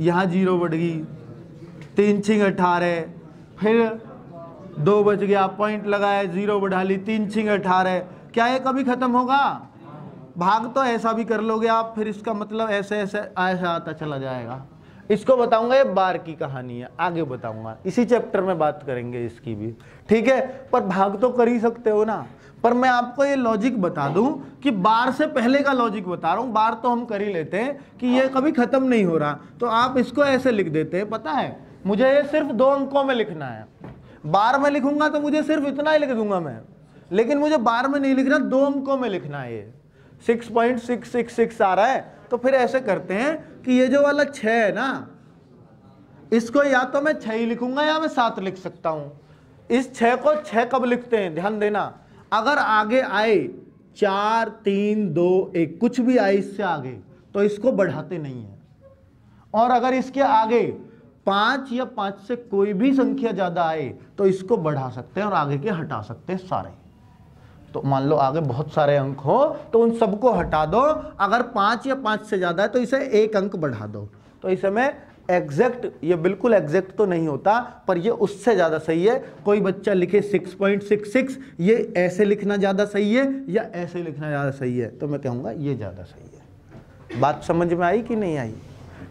यहाँ 0 बढ़ गई, 3 6 18, फिर 2 बच गया, पॉइंट लगाया, 0 बढ़ा ली, 3 6 18। क्या ये कभी ख़त्म होगा? भाग तो ऐसा भी कर लोगे आप, फिर इसका मतलब ऐसे ऐसे ऐसा आता चला जाएगा। इसको बताऊंगा, ये बार की कहानी है, आगे बताऊंगा, इसी चैप्टर में बात करेंगे इसकी भी, ठीक है। पर भाग तो कर ही सकते हो ना। पर मैं आपको ये लॉजिक बता दूं कि बार से पहले का लॉजिक बता रहा हूँ। बार तो हम कर ही लेते हैं कि ये कभी ख़त्म नहीं हो रहा, तो आप इसको ऐसे लिख देते हैं। पता है मुझे ये सिर्फ 2 अंकों में लिखना है, बार में लिखूंगा तो मुझे सिर्फ इतना ही लिख दूंगा मैं, लेकिन मुझे बार में नहीं लिखना, 2 अंकों में लिखना है। ये 6.666 आ रहा है, तो फिर ऐसे करते हैं कि ये जो वाला 6 है ना, इसको या तो मैं 6 ही लिखूंगा या मैं 7 लिख सकता हूं। इस 6 को 6 कब लिखते हैं ध्यान देना, अगर आगे आए 4 3 2 1 कुछ भी आए इससे आगे तो इसको बढ़ाते नहीं है, और अगर इसके आगे 5 या 5 से कोई भी संख्या ज़्यादा आए तो इसको बढ़ा सकते हैं और आगे के हटा सकते हैं सारे। तो मान लो आगे बहुत सारे अंक हो तो उन सबको हटा दो, अगर 5 या 5 से ज़्यादा है तो इसे 1 अंक बढ़ा दो। तो इसे मैं एग्जैक्ट, ये बिल्कुल एग्जैक्ट तो नहीं होता, पर ये उससे ज़्यादा सही है। कोई बच्चा लिखे 6.66, ये ऐसे लिखना ज़्यादा सही है या ऐसे लिखना ज़्यादा सही है, तो मैं कहूँगा ये ज़्यादा सही है। बात समझ में आई कि नहीं आई?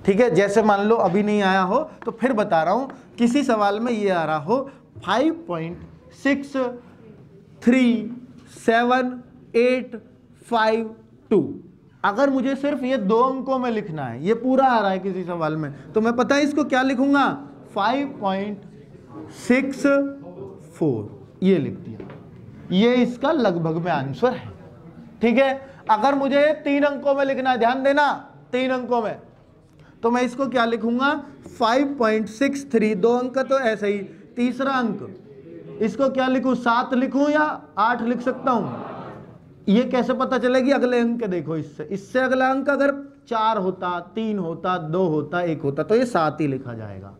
ठीक है, जैसे मान लो अभी नहीं आया हो तो फिर बता रहा हूँ, किसी सवाल में ये आ रहा हो 5.63782, अगर मुझे सिर्फ ये 2 अंकों में लिखना है, ये पूरा आ रहा है किसी सवाल में, तो मैं पता है इसको क्या लिखूंगा, 5.64 ये लिख दिया। ये इसका लगभग में आंसर है, ठीक है। अगर मुझे 3 अंकों में लिखना है, ध्यान देना 3 अंकों में, तो मैं इसको क्या लिखूंगा, 5.63, 2 अंक तो ऐसे ही, तीसरा अंक इसको क्या लिखूं, 7 लिखूं या 8 लिख सकता हूं। ये कैसे पता चलेगी, अगले अंक के देखो, इससे अगला अंक अगर 4 होता, 3 होता, 2 होता, 1 होता, तो ये 7 ही लिखा जाएगा।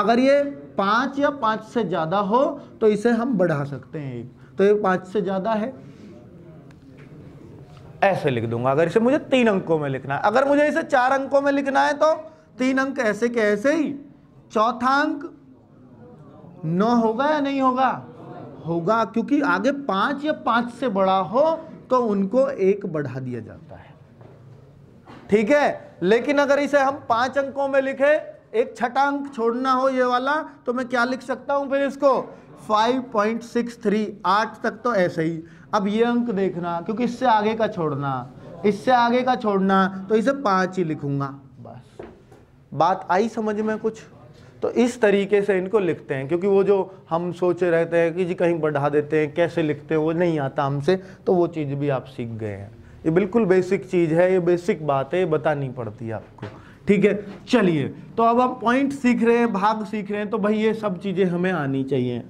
अगर ये 5 या 5 से ज़्यादा हो तो इसे हम बढ़ा सकते हैं, तो ये 5 से ज़्यादा है ऐसे लिख दूंगा। अगर इसे मुझे 3 अंकों में लिखना है, अगर मुझे इसे 4 अंकों में लिखना है तो 3 अंक ऐसे के ऐसे ही। चौथा अंक 9 होगा या नहीं होगा, होगा, क्योंकि आगे 5 या 5 से बड़ा हो तो उनको 1 बढ़ा दिया जाता है, ठीक है। लेकिन अगर इसे हम 5 अंकों में लिखे, एक छठा अंक छोड़ना हो ये वाला, तो मैं क्या लिख सकता हूं फिर इसको, 5.63, 8 तक तो ऐसे ही। अब ये अंक देखना, क्योंकि इससे आगे का छोड़ना, इससे आगे का छोड़ना, तो इसे 5 ही लिखूंगा बस। बात आई समझ में कुछ? तो इस तरीके से इनको लिखते हैं, क्योंकि वो जो हम सोचे रहते हैं कि जी कहीं बढ़ा देते हैं, कैसे लिखते हैं, वो नहीं आता हमसे, तो वो चीज़ भी आप सीख गए हैं। ये बिल्कुल बेसिक चीज़ है, ये बेसिक बात है, ये बतानी पड़ती है आपको, ठीक है। चलिए, तो अब हम पॉइंट सीख रहे हैं, भाग सीख रहे हैं, तो भाई ये सब चीज़ें हमें आनी चाहिए।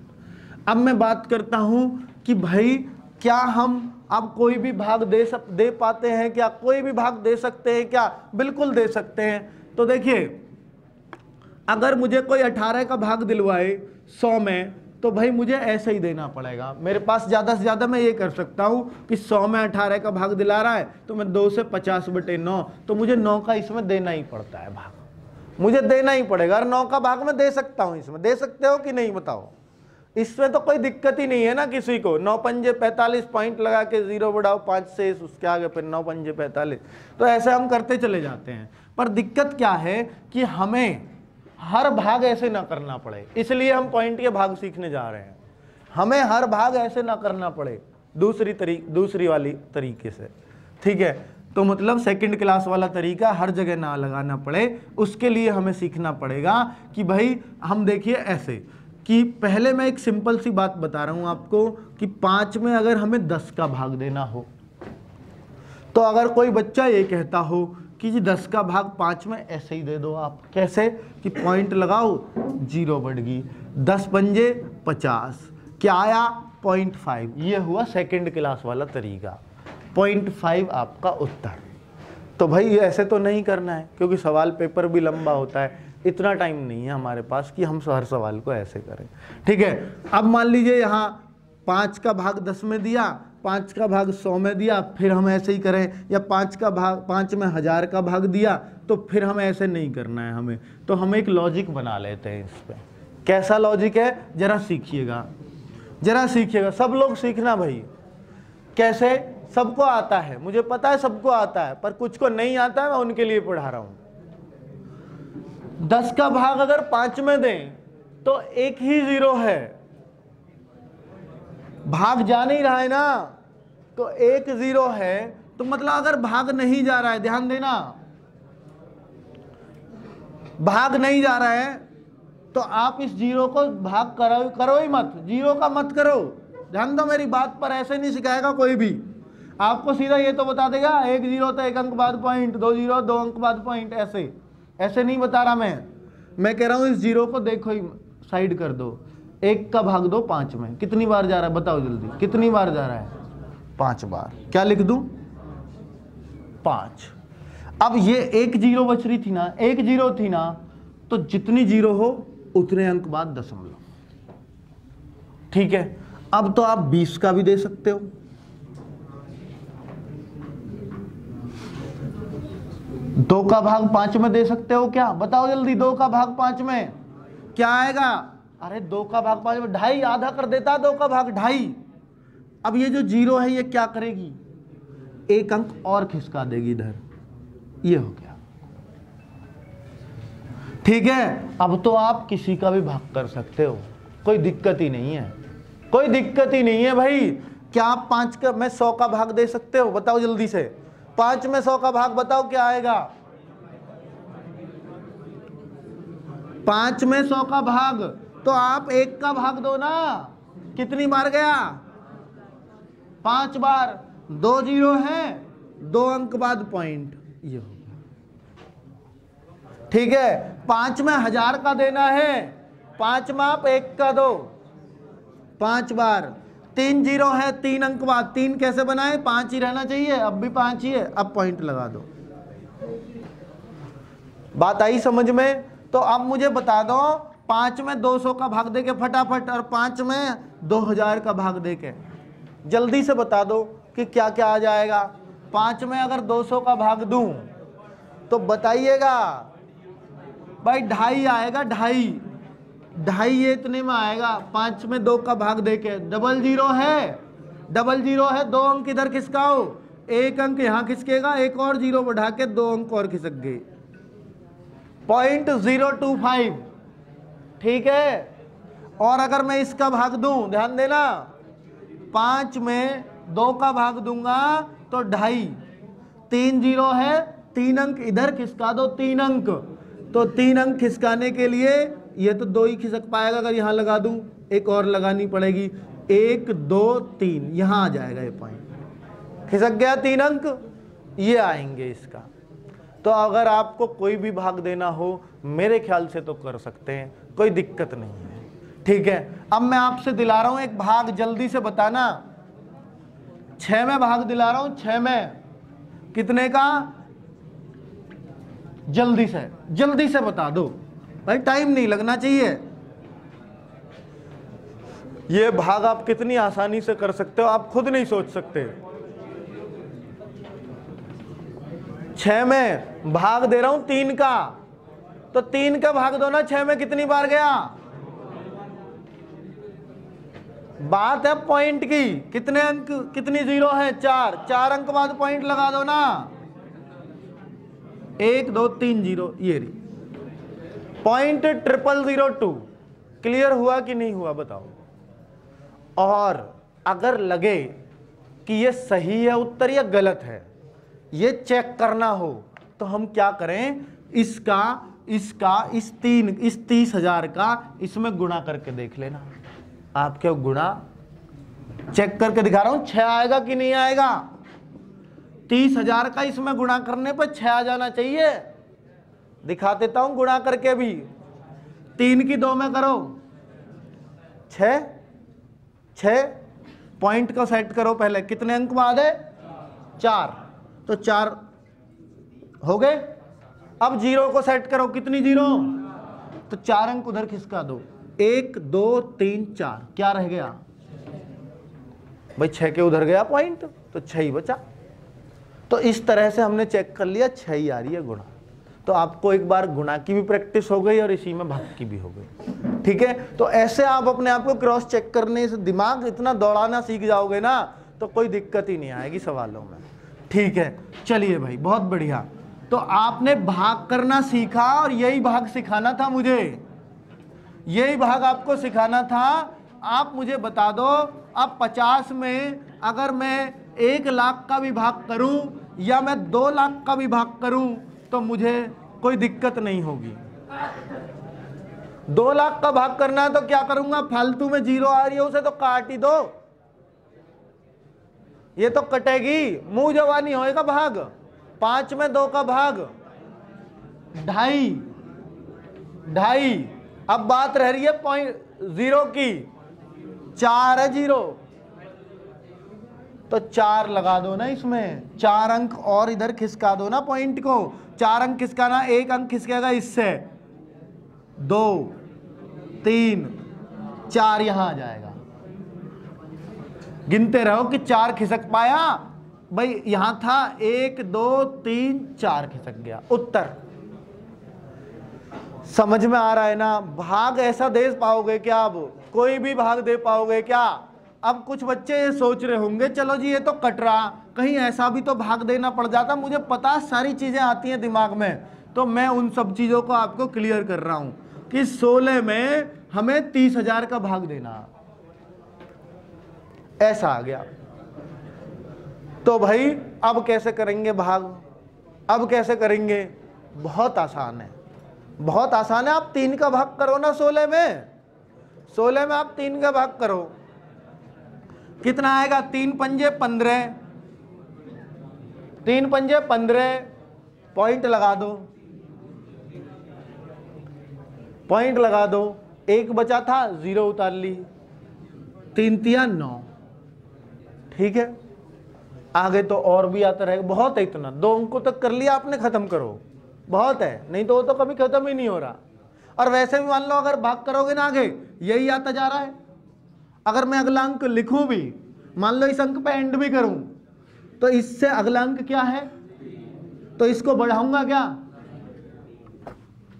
अब मैं बात करता हूँ कि भाई क्या हम अब कोई भी भाग दे पाते हैं क्या, कोई भी भाग दे सकते हैं क्या? बिल्कुल दे सकते हैं। तो देखिए, अगर मुझे कोई 18 का भाग दिलवाए 100 में तो भाई मुझे ऐसे ही देना पड़ेगा। मेरे पास ज़्यादा से ज़्यादा मैं ये कर सकता हूँ कि 100 में 18 का भाग दिला रहा है तो मैं 2 से 50/9, तो मुझे 9 का इसमें देना ही पड़ता है भाग, मुझे देना ही पड़ेगा। और 9 का भाग मैं दे सकता हूँ, इसमें दे सकते हो कि नहीं बताओ? इसमें तो कोई दिक्कत ही नहीं है ना किसी को। 9 पंजे 45 पॉइंट लगा के 0 बढ़ाओ 5 से, उसके आगे फिर 9 पंजे 45, तो ऐसे हम करते चले जाते हैं। पर दिक्कत क्या है कि हमें हर भाग ऐसे ना करना पड़े, इसलिए हम पॉइंट के भाग सीखने जा रहे हैं। हमें हर भाग ऐसे ना करना पड़े दूसरी वाली तरीके से, ठीक है? तो मतलब सेकंड क्लास वाला तरीका हर जगह ना लगाना पड़े, उसके लिए हमें सीखना पड़ेगा कि भाई हम देखिए ऐसे कि पहले मैं एक सिंपल सी बात बता रहा हूँ आपको कि 5 में अगर हमें 10 का भाग देना हो तो अगर कोई बच्चा ये कहता हो कि जी 10 का भाग 5 में ऐसे ही दे दो आप, कैसे कि पॉइंट लगाओ 0 बढ़ गई 10 पंजे 50, क्या आया 0.5। ये हुआ सेकंड क्लास वाला तरीका, 0.5 आपका उत्तर। तो भाई ये ऐसे तो नहीं करना है क्योंकि सवाल पेपर भी लंबा होता है, इतना टाइम नहीं है हमारे पास कि हम हर सवाल को ऐसे करें, ठीक है? अब मान लीजिए यहाँ 5 का भाग 10 में दिया, 5 का भाग 100 में दिया, फिर हम ऐसे ही करें, या 5 में 1000 का भाग दिया, तो फिर हम ऐसे नहीं करना है हमें। तो हम एक लॉजिक बना लेते हैं इस पर। कैसा लॉजिक है जरा सीखिएगा, जरा सीखिएगा, सब लोग सीखना भाई। कैसे? सबको आता है, मुझे पता है सबको आता है, पर कुछ को नहीं आता है, मैं उनके लिए पढ़ा रहा हूँ। 10 का भाग अगर 5 में दें तो एक ही 0 है, भाग जा नहीं रहा है ना, तो एक 0 है। तो मतलब अगर भाग नहीं जा रहा है, ध्यान देना, भाग नहीं जा रहा है तो आप इस 0 को भाग करो ही मत, 0 का मत करो। ध्यान दो मेरी बात पर, ऐसे नहीं सिखाएगा कोई भी आपको, सीधा ये तो बता देगा 1 0 तो 1 अंक बाद पॉइंट, 2 0 2 अंक बाद पॉइंट, ऐसे ऐसे नहीं बता रहा मैं कह रहा हूँ इस 0 को देखो ही साइड कर दो, 1 का भाग दो 5 में, कितनी बार जा रहा है बताओ जल्दी, कितनी बार जा रहा है? 5 बार। क्या लिख दूँ? 5। अब ये 1 0 बच रही थी ना, 1 0 थी ना, तो जितनी 0 हो उतने अंक बाद दशमलव, ठीक है? अब तो आप 20 का भी दे सकते हो, दो का भाग 5 में दे सकते हो, क्या बताओ जल्दी? 2 का भाग 5 में क्या आएगा? अरे 2 का भाग 5 में ढाई, आधा कर देता है 2 का भाग ढाई। अब ये जो 0 है ये क्या करेगी? 1 अंक और खिसका देगी इधर, ये हो गया, ठीक है? अब तो आप किसी का भी भाग कर सकते हो, कोई दिक्कत ही नहीं है, कोई दिक्कत ही नहीं है भाई। क्या आप 100 का भाग दे सकते हो? बताओ जल्दी से, 5 में 100 का भाग बताओ क्या आएगा? 5 में 100 का भाग, तो आप 1 का भाग दो ना, कितनी बार गया? 5 बार। 2 0 है, 2 अंक बाद पॉइंट, ये होगा, ठीक है? 5 में 1000 का देना है, 5 में आप 1 का दो, 5 बार। 3 0 है, 3 अंक बाद, 3 कैसे बनाए? 5 ही रहना चाहिए, अब भी 5 ही है, अब पॉइंट लगा दो। बात आई समझ में? तो अब मुझे बता दो, 5 में 200 का भाग देके फटाफट, और 5 में 2000 का भाग देके, जल्दी से बता दो कि क्या क्या आ जाएगा। 5 में अगर 200 का भाग दूं तो बताइएगा भाई ढाई आएगा, ढाई, ढाई ये इतने में आएगा। 5 में 2 का भाग देके, 00 है, 00 है, 2 अंक इधर खिसकाओ, 1 अंक यहाँ खिसकेगा, 1 और 0 बढ़ा के 2 अंक और खिसक गए, 0.025, ठीक है? और अगर मैं इसका भाग दूं, ध्यान देना, 5 में 2 का भाग दूंगा तो ढाई, 3 0 है, 3 अंक इधर खिसका दो, 3 अंक, तो 3 अंक खिसकाने के लिए ये तो 2 ही खिसक पाएगा, अगर यहाँ लगा दूं 1 और लगानी पड़ेगी, 1 2 3 यहाँ आ जाएगा, ये पॉइंट खिसक गया, 3 अंक ये आएंगे इसका। तो अगर आपको कोई भी भाग देना हो मेरे ख्याल से तो कर सकते हैं, कोई दिक्कत नहीं है, ठीक है? अब मैं आपसे दिला रहा हूँ एक भाग, जल्दी से बताना, 6 में भाग दिला रहा हूँ, 6 में कितने का, जल्दी से बता दो। भाई टाइम नहीं लगना चाहिए। ये भाग आप कितनी आसानी से कर सकते हो आप खुद नहीं सोच सकते। 6 में भाग दे रहा हूं 3 का, तो 3 का भाग दो ना 6 में कितनी बार गया। बात है पॉइंट की, कितने अंक कितनी जीरो है 4, 4 अंक बाद पॉइंट लगा दो ना। 1 2 3 जीरो, ये रही पॉइंट 0002। क्लियर हुआ कि नहीं हुआ बताओ। और अगर लगे कि ये सही है उत्तर या गलत है, ये चेक करना हो तो हम क्या करें, इस 30,000 का इसमें गुणा करके देख लेना। आपके गुणा चेक करके दिखा रहा हूं 6 आएगा कि नहीं आएगा। 30,000 का इसमें गुणा करने पर 6 आ जाना चाहिए। दिखा देता हूं गुणा करके भी। 3 की 2 में करो 6, पॉइंट को सेट करो पहले, कितने अंक बाद है 4, तो 4 हो गए। अब जीरो को सेट करो, कितनी जीरो, तो 4 अंक उधर खिसका दो। 1 2 3 4 क्या रह गया भाई, 6 के उधर गया पॉइंट तो 6 ही बचा। तो इस तरह से हमने चेक कर लिया 6 ही आ रही है गुणा। तो आपको एक बार गुणा की भी प्रैक्टिस हो गई और इसी में भाग की भी हो गई, ठीक है। तो ऐसे आप अपने आप को क्रॉस चेक करने से दिमाग इतना दौड़ाना सीख जाओगे ना तो कोई दिक्कत ही नहीं आएगी सवालों में, ठीक है। चलिए भाई बहुत बढ़िया। तो आपने भाग करना सीखा और यही भाग सिखाना था मुझे, यही भाग आपको सिखाना था। आप मुझे बता दो, आप 50 में अगर मैं 1 लाख का भी भाग करूं या मैं 2 लाख का भी भाग करूं तो मुझे कोई दिक्कत नहीं होगी। 2 लाख का भाग करना है तो क्या करूंगा, फालतू में जीरो आ रही है उसे तो काट ही दो, ये तो कटेगी, मुंह जवानी होएगा भाग। 5 में 2 का भाग 2.5 2.5। अब बात रह रही है पॉइंट 0 की, 4 है जीरो तो 4 लगा दो ना इसमें, 4 अंक और इधर खिसका दो ना पॉइंट को। 4 अंक खिसकाना, 1 अंक खिसकेगा इससे, 2 3 4 यहां आ जाएगा। गिनते रहो कि 4 खिसक पाया भाई, यहां था 1 2 3 4 खिसक गया। उत्तर समझ में आ रहा है ना। भाग ऐसा दे पाओगे क्या, आप कोई भी भाग दे पाओगे क्या। अब कुछ बच्चे ये सोच रहे होंगे चलो जी ये तो कट रहा, कहीं ऐसा भी तो भाग देना पड़ जाता। मुझे पता सारी चीज़ें आती हैं दिमाग में, तो मैं उन सब चीज़ों को आपको क्लियर कर रहा हूँ कि 16 में हमें 30,000 का भाग देना, ऐसा आ गया। तो भाई अब कैसे करेंगे भाग, अब कैसे करेंगे, बहुत आसान है, बहुत आसान है। आप 3 का भाग करो ना 16 में, 16 में आप 3 का भाग करो, कितना आएगा, 3 पंजे 15, 3 पंजे 15, पॉइंट लगा दो, पॉइंट लगा दो। 1 बचा था, 0 उतार ली, 3 तिया 9, ठीक है। आगे तो और भी आता रहेगा, बहुत है इतना, 2 अंकों तक कर लिया आपने, खत्म करो, बहुत है, नहीं तो वो तो कभी खत्म ही नहीं हो रहा। और वैसे भी मान लो अगर भाग करोगे ना आगे यही आता जा रहा है, अगर मैं अगला अंक लिखूं भी, मान लो इस अंक पे एंड भी करूं तो इससे अगला अंक क्या है, तो इसको बढ़ाऊंगा क्या,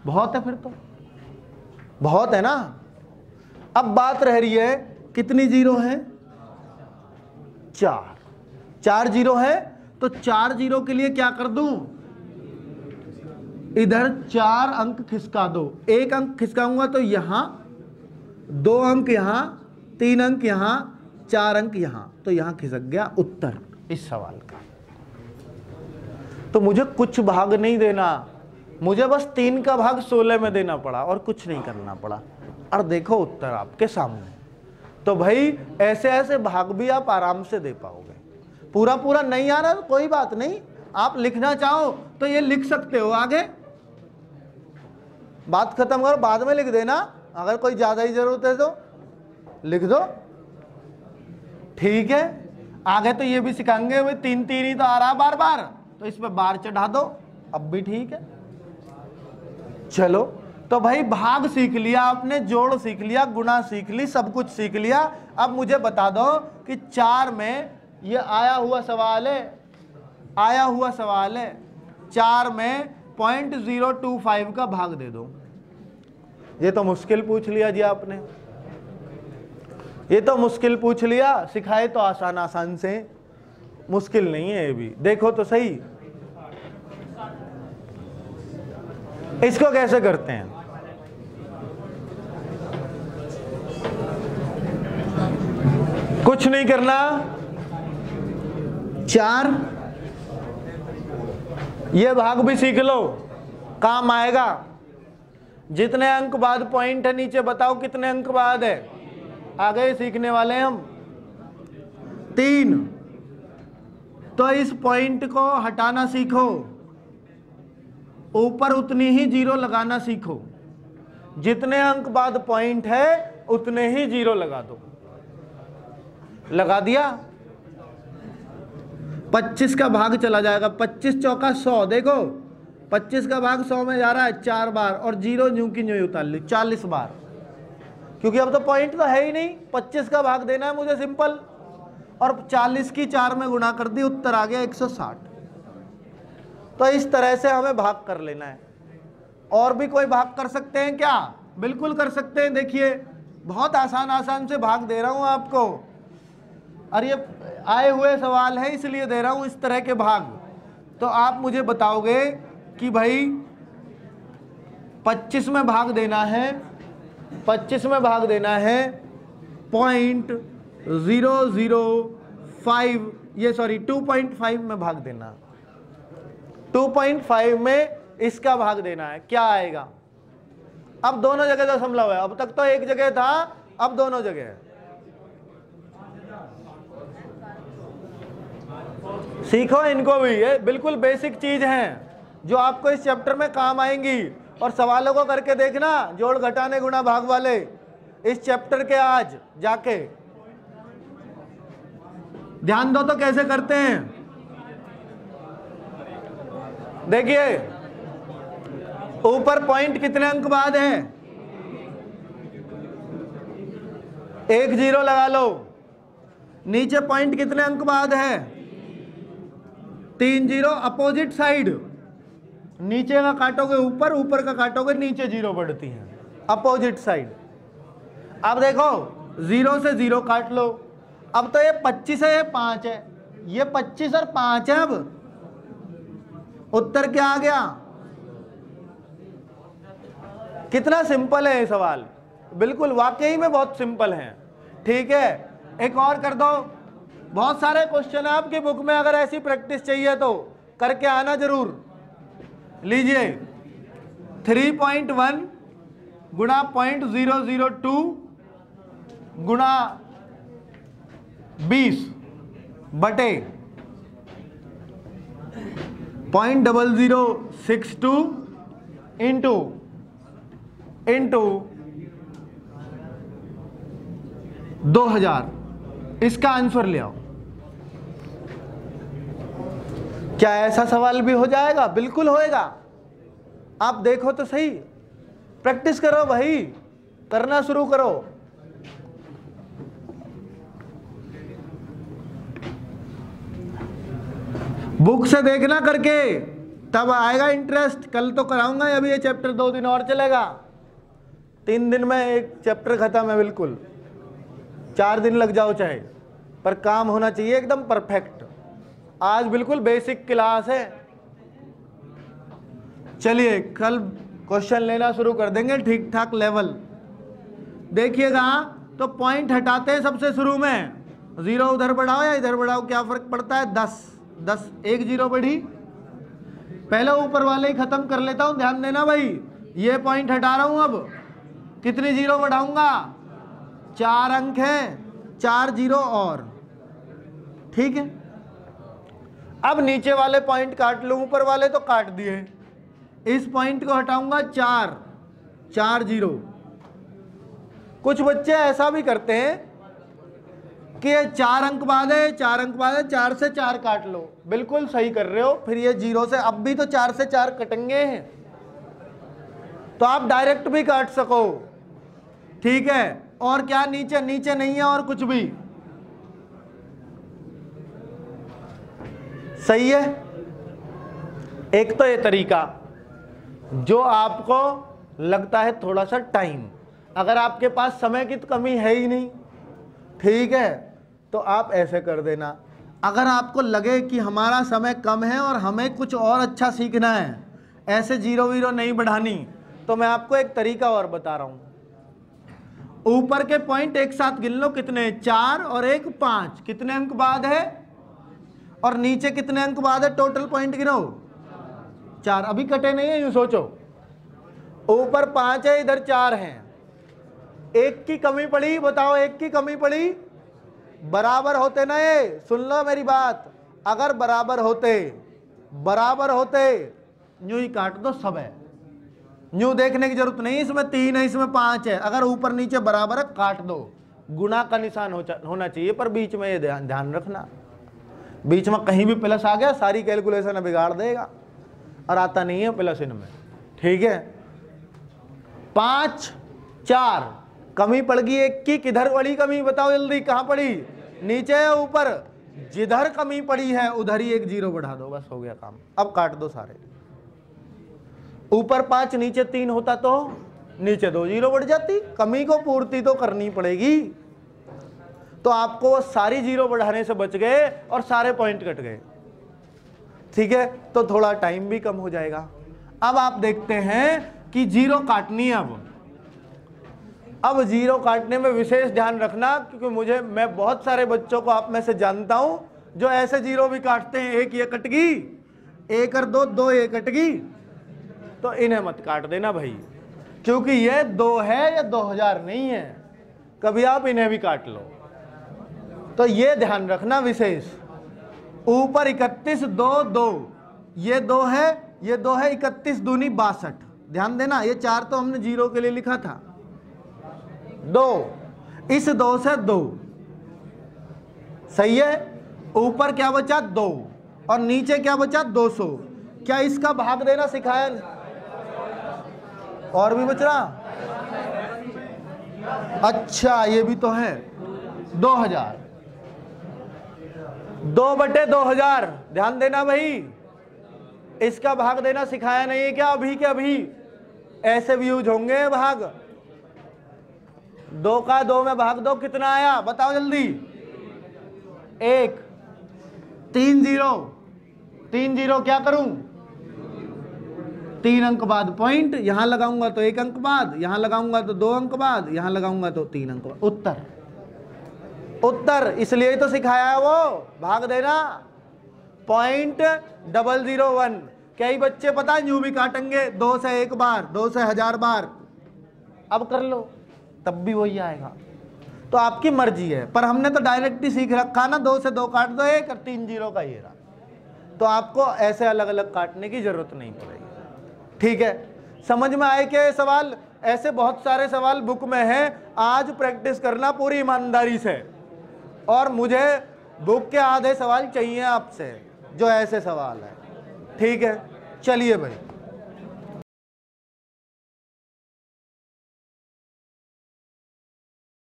बहुत है फिर तो, बहुत है ना। अब बात रह रही है कितनी जीरो है, 4 जीरो है, तो 4 जीरो के लिए क्या कर दूं, इधर 4 अंक खिसका दो। 1 अंक खिसकाऊंगा तो यहां, 2 अंक यहां, 3 अंक यहां, 4 अंक यहां, तो यहां खिसक गया उत्तर इस सवाल का। तो मुझे कुछ भाग नहीं देना, मुझे बस 3 का भाग 16 में देना पड़ा और कुछ नहीं करना पड़ा, और देखो उत्तर आपके सामने। तो भाई ऐसे ऐसे भाग भी आप आराम से दे पाओगे। पूरा पूरा नहीं आ रहा तो कोई बात नहीं, आप लिखना चाहो तो ये लिख सकते हो, आगे बात खत्म करो बाद में लिख देना, अगर कोई ज्यादा ही जरूरत है तो लिख दो, ठीक है। आगे तो ये भी सिखाएंगे, भाई 3 ही तो आ रहा बार बार, तो इस पर बार चढ़ा दो, अब भी ठीक है। चलो, तो तो भाई भाग सीख लिया आपने, जोड़ सीख लिया, गुणा सीख ली, सब कुछ सीख लिया। अब मुझे बता दो कि 4 में ये आया हुआ सवाल है, आया हुआ सवाल है, 4 में 0.025 का भाग दे दो। ये तो मुश्किल पूछ लिया जी आपने, ये तो मुश्किल पूछ लिया। सिखाए तो आसान आसान से, मुश्किल नहीं है ये भी। देखो तो सही इसको कैसे करते हैं। कुछ नहीं करना, 4 ये भाग भी सीख लो, काम आएगा। जितने अंक बाद पॉइंट है नीचे बताओ कितने अंक बाद है। आगे सीखने वाले हम 3, तो इस पॉइंट को हटाना सीखो, ऊपर उतनी ही जीरो लगाना सीखो। जितने अंक बाद पॉइंट है उतने ही जीरो लगा दो। लगा दिया, 25 का भाग चला जाएगा, 25 चौका 100। देखो 25 का भाग 100 में जा रहा है 4 बार, और जीरो यूं की यूं उतार ली 40 बार, क्योंकि अब तो पॉइंट तो है ही नहीं। 25 का भाग देना है मुझे सिंपल, और 40 की 4 में गुणा कर दी, उत्तर आ गया 160। तो इस तरह से हमें भाग कर लेना है। और भी कोई भाग कर सकते हैं क्या? बिल्कुल कर सकते हैं। देखिए बहुत आसान आसान से भाग दे रहा हूँ आपको, और ये आए हुए सवाल है इसलिए दे रहा हूँ इस तरह के भाग। तो आप मुझे बताओगे कि भाई 25 में भाग देना है, 25 में भाग देना है 2.5 में भाग देना, 2.5 में इसका भाग देना है। क्या आएगा? अब दोनों जगह दशमलव है, अब तक तो एक जगह था, अब दोनों जगह है। सीखो इनको भी, ये बिल्कुल बेसिक चीज हैं जो आपको इस चैप्टर में काम आएंगी। और सवालों को करके देखना, जोड़ घटाने गुणा भाग वाले इस चैप्टर के आज जाके ध्यान दो तो कैसे करते हैं। देखिए ऊपर पॉइंट कितने अंक बाद है, 1 जीरो लगा लो। नीचे पॉइंट कितने अंक बाद है, 3 जीरो। अपोजिट साइड, नीचे का काटोगे ऊपर, ऊपर का काटोगे नीचे, जीरो बढ़ती है अपोजिट साइड। अब देखो जीरो से जीरो काट लो, अब तो ये 25 है, ये 5 है, ये 25 और 5 है। अब उत्तर क्या आ गया? कितना सिंपल है ये सवाल, बिल्कुल वाकई में बहुत सिंपल है। ठीक है, एक और कर दो। बहुत सारे क्वेश्चन है आपकी बुक में, अगर ऐसी प्रैक्टिस चाहिए तो करके आना जरूर। लीजिए 3.1 गुणा 0.002 गुणा 20 बटे 0.0062 इंटू 2000, इसका आंसर ले आओ। क्या ऐसा सवाल भी हो जाएगा? बिल्कुल होएगा। आप देखो तो सही, प्रैक्टिस करो भाई, करना शुरू करो। बुक से देखना करके, तब आएगा इंटरेस्ट। कल तो कराऊंगा अभी ये चैप्टर, 2 दिन और चलेगा। 3 दिन में एक चैप्टर खत्म है, बिल्कुल 4 दिन लग जाओ चाहे, पर काम होना चाहिए एकदम परफेक्ट। आज बिल्कुल बेसिक क्लास है। चलिए कल क्वेश्चन लेना शुरू कर देंगे ठीक ठाक लेवल। देखिएगा तो पॉइंट हटाते हैं सबसे शुरू में, जीरो उधर बढ़ाओ या इधर बढ़ाओ क्या फर्क पड़ता है, 10 एक जीरो बढ़ी। पहले ऊपर वाले ही खत्म कर लेता हूं, ध्यान देना भाई। ये पॉइंट हटा रहा हूं, अब कितनी जीरो बढ़ाऊंगा, 4 अंक है, 4 जीरो और। ठीक है, अब नीचे वाले पॉइंट काट लूं, ऊपर वाले तो काट दिए। इस पॉइंट को हटाऊंगा, 4 जीरो। कुछ बच्चे ऐसा भी करते हैं कि ये 4 अंक बाद है, 4 अंक बाद है, 4 से 4 काट लो। बिल्कुल सही कर रहे हो, फिर ये जीरो से अब भी तो 4 से 4 कटेंगे हैं, तो तो आप डायरेक्ट भी काट सको, ठीक है। और क्या नीचे नीचे नहीं है और कुछ भी, सही है। एक तो ये तरीका जो आपको लगता है थोड़ा सा टाइम, अगर आपके पास समय की तो कमी है ही नहीं, ठीक है, तो आप ऐसे कर देना। अगर आपको लगे कि हमारा समय कम है और हमें कुछ और अच्छा सीखना है, ऐसे जीरो वीरो नहीं बढ़ानी, तो मैं आपको एक तरीका और बता रहा हूं। ऊपर के पॉइंट एक साथ गिन लो, कितने, 4 और एक 5, कितने अंक बाद है, और नीचे कितने अंक बाद है, टोटल पॉइंट गिनो 4, अभी कटे नहीं है, यूं सोचो। ऊपर 5 है, इधर 4 है, एक की कमी पड़ी, बताओ एक की कमी पड़ी। बराबर होते ना, ये सुन लो मेरी बात, अगर बराबर होते न्यू ही काट दो, सब है, न्यू देखने की जरूरत नहीं, इसमें 3 है इसमें 5 है, अगर ऊपर नीचे बराबर है काट दो, गुना का निशान होना चाहिए, पर बीच में ये ध्यान रखना, बीच में कहीं भी प्लस आ गया सारी कैलकुलेशन बिगाड़ देगा, और आता नहीं है प्लस इनमें, ठीक है। 5, 4 कमी पड़ गई एक की, किधर पड़ी कमी बताओ जल्दी, कहाँ पड़ी, नीचे या ऊपर, जिधर कमी पड़ी है उधर ही एक जीरो बढ़ा दो, बस हो गया काम। अब काट दो सारे, ऊपर 5 नीचे 3 होता तो नीचे 2 जीरो बढ़ जाती, कमी को पूर्ति तो करनी पड़ेगी, तो आपको सारी जीरो बढ़ाने से बच गए और सारे पॉइंट कट गए, ठीक है, तो थोड़ा टाइम भी कम हो जाएगा। अब आप देखते हैं कि जीरो काटनी है, अब जीरो काटने में विशेष ध्यान रखना, क्योंकि मैं बहुत सारे बच्चों को आप में से जानता हूं जो ऐसे जीरो भी काटते हैं, एक ये कट गई, एक और 2 ये कट गई, तो इन्हें मत काट देना भाई, क्योंकि ये 2 है या 2000 नहीं है, कभी आप इन्हें भी काट लो, तो ये ध्यान रखना विशेष। ऊपर 31, 2, 2, ये 2 है, ये 2 है, 31 दूनी 62, ध्यान देना, ये 4 तो हमने जीरो के लिए लिखा था, 2, इस 2 से 2, सही है। ऊपर क्या बचा 2 और नीचे क्या बचा 200, क्या इसका भाग देना सिखाया, और भी बच रहा, अच्छा ये भी तो है 2000, 2/2000, ध्यान देना भाई, इसका भाग देना सिखाया नहीं है क्या, अभी के अभी ऐसे भी यूज होंगे भाग, 2 का 2 में भाग दो, कितना आया बताओ जल्दी, 1, 3 0 3 0, क्या करूं, 3 अंक बाद पॉइंट, यहां लगाऊंगा तो 1 अंक बाद, यहां लगाऊंगा तो 2 अंक बाद, यहां लगाऊंगा तो 3 अंक बाद, उत्तर, इसलिए तो सिखाया है वो भाग देना, पॉइंट 001। कई बच्चे पता यूं भी काटेंगे, 2 से 1 बार, 2 से 1000 बार, अब कर लो तब भी वही आएगा, तो आपकी मर्जी है, पर हमने तो डायरेक्ट ही सीख रखा ना, 2 से 2 काट दो, 1 और 3 0 का ये रहा, तो आपको ऐसे अलग अलग काटने की जरूरत नहीं पड़ेगी, ठीक है। समझ में आए क्या सवाल, ऐसे बहुत सारे सवाल बुक में हैं, आज प्रैक्टिस करना पूरी ईमानदारी से, और मुझे बुक के आधे सवाल चाहिए आपसे जो ऐसे सवाल है, ठीक है, चलिए भाई।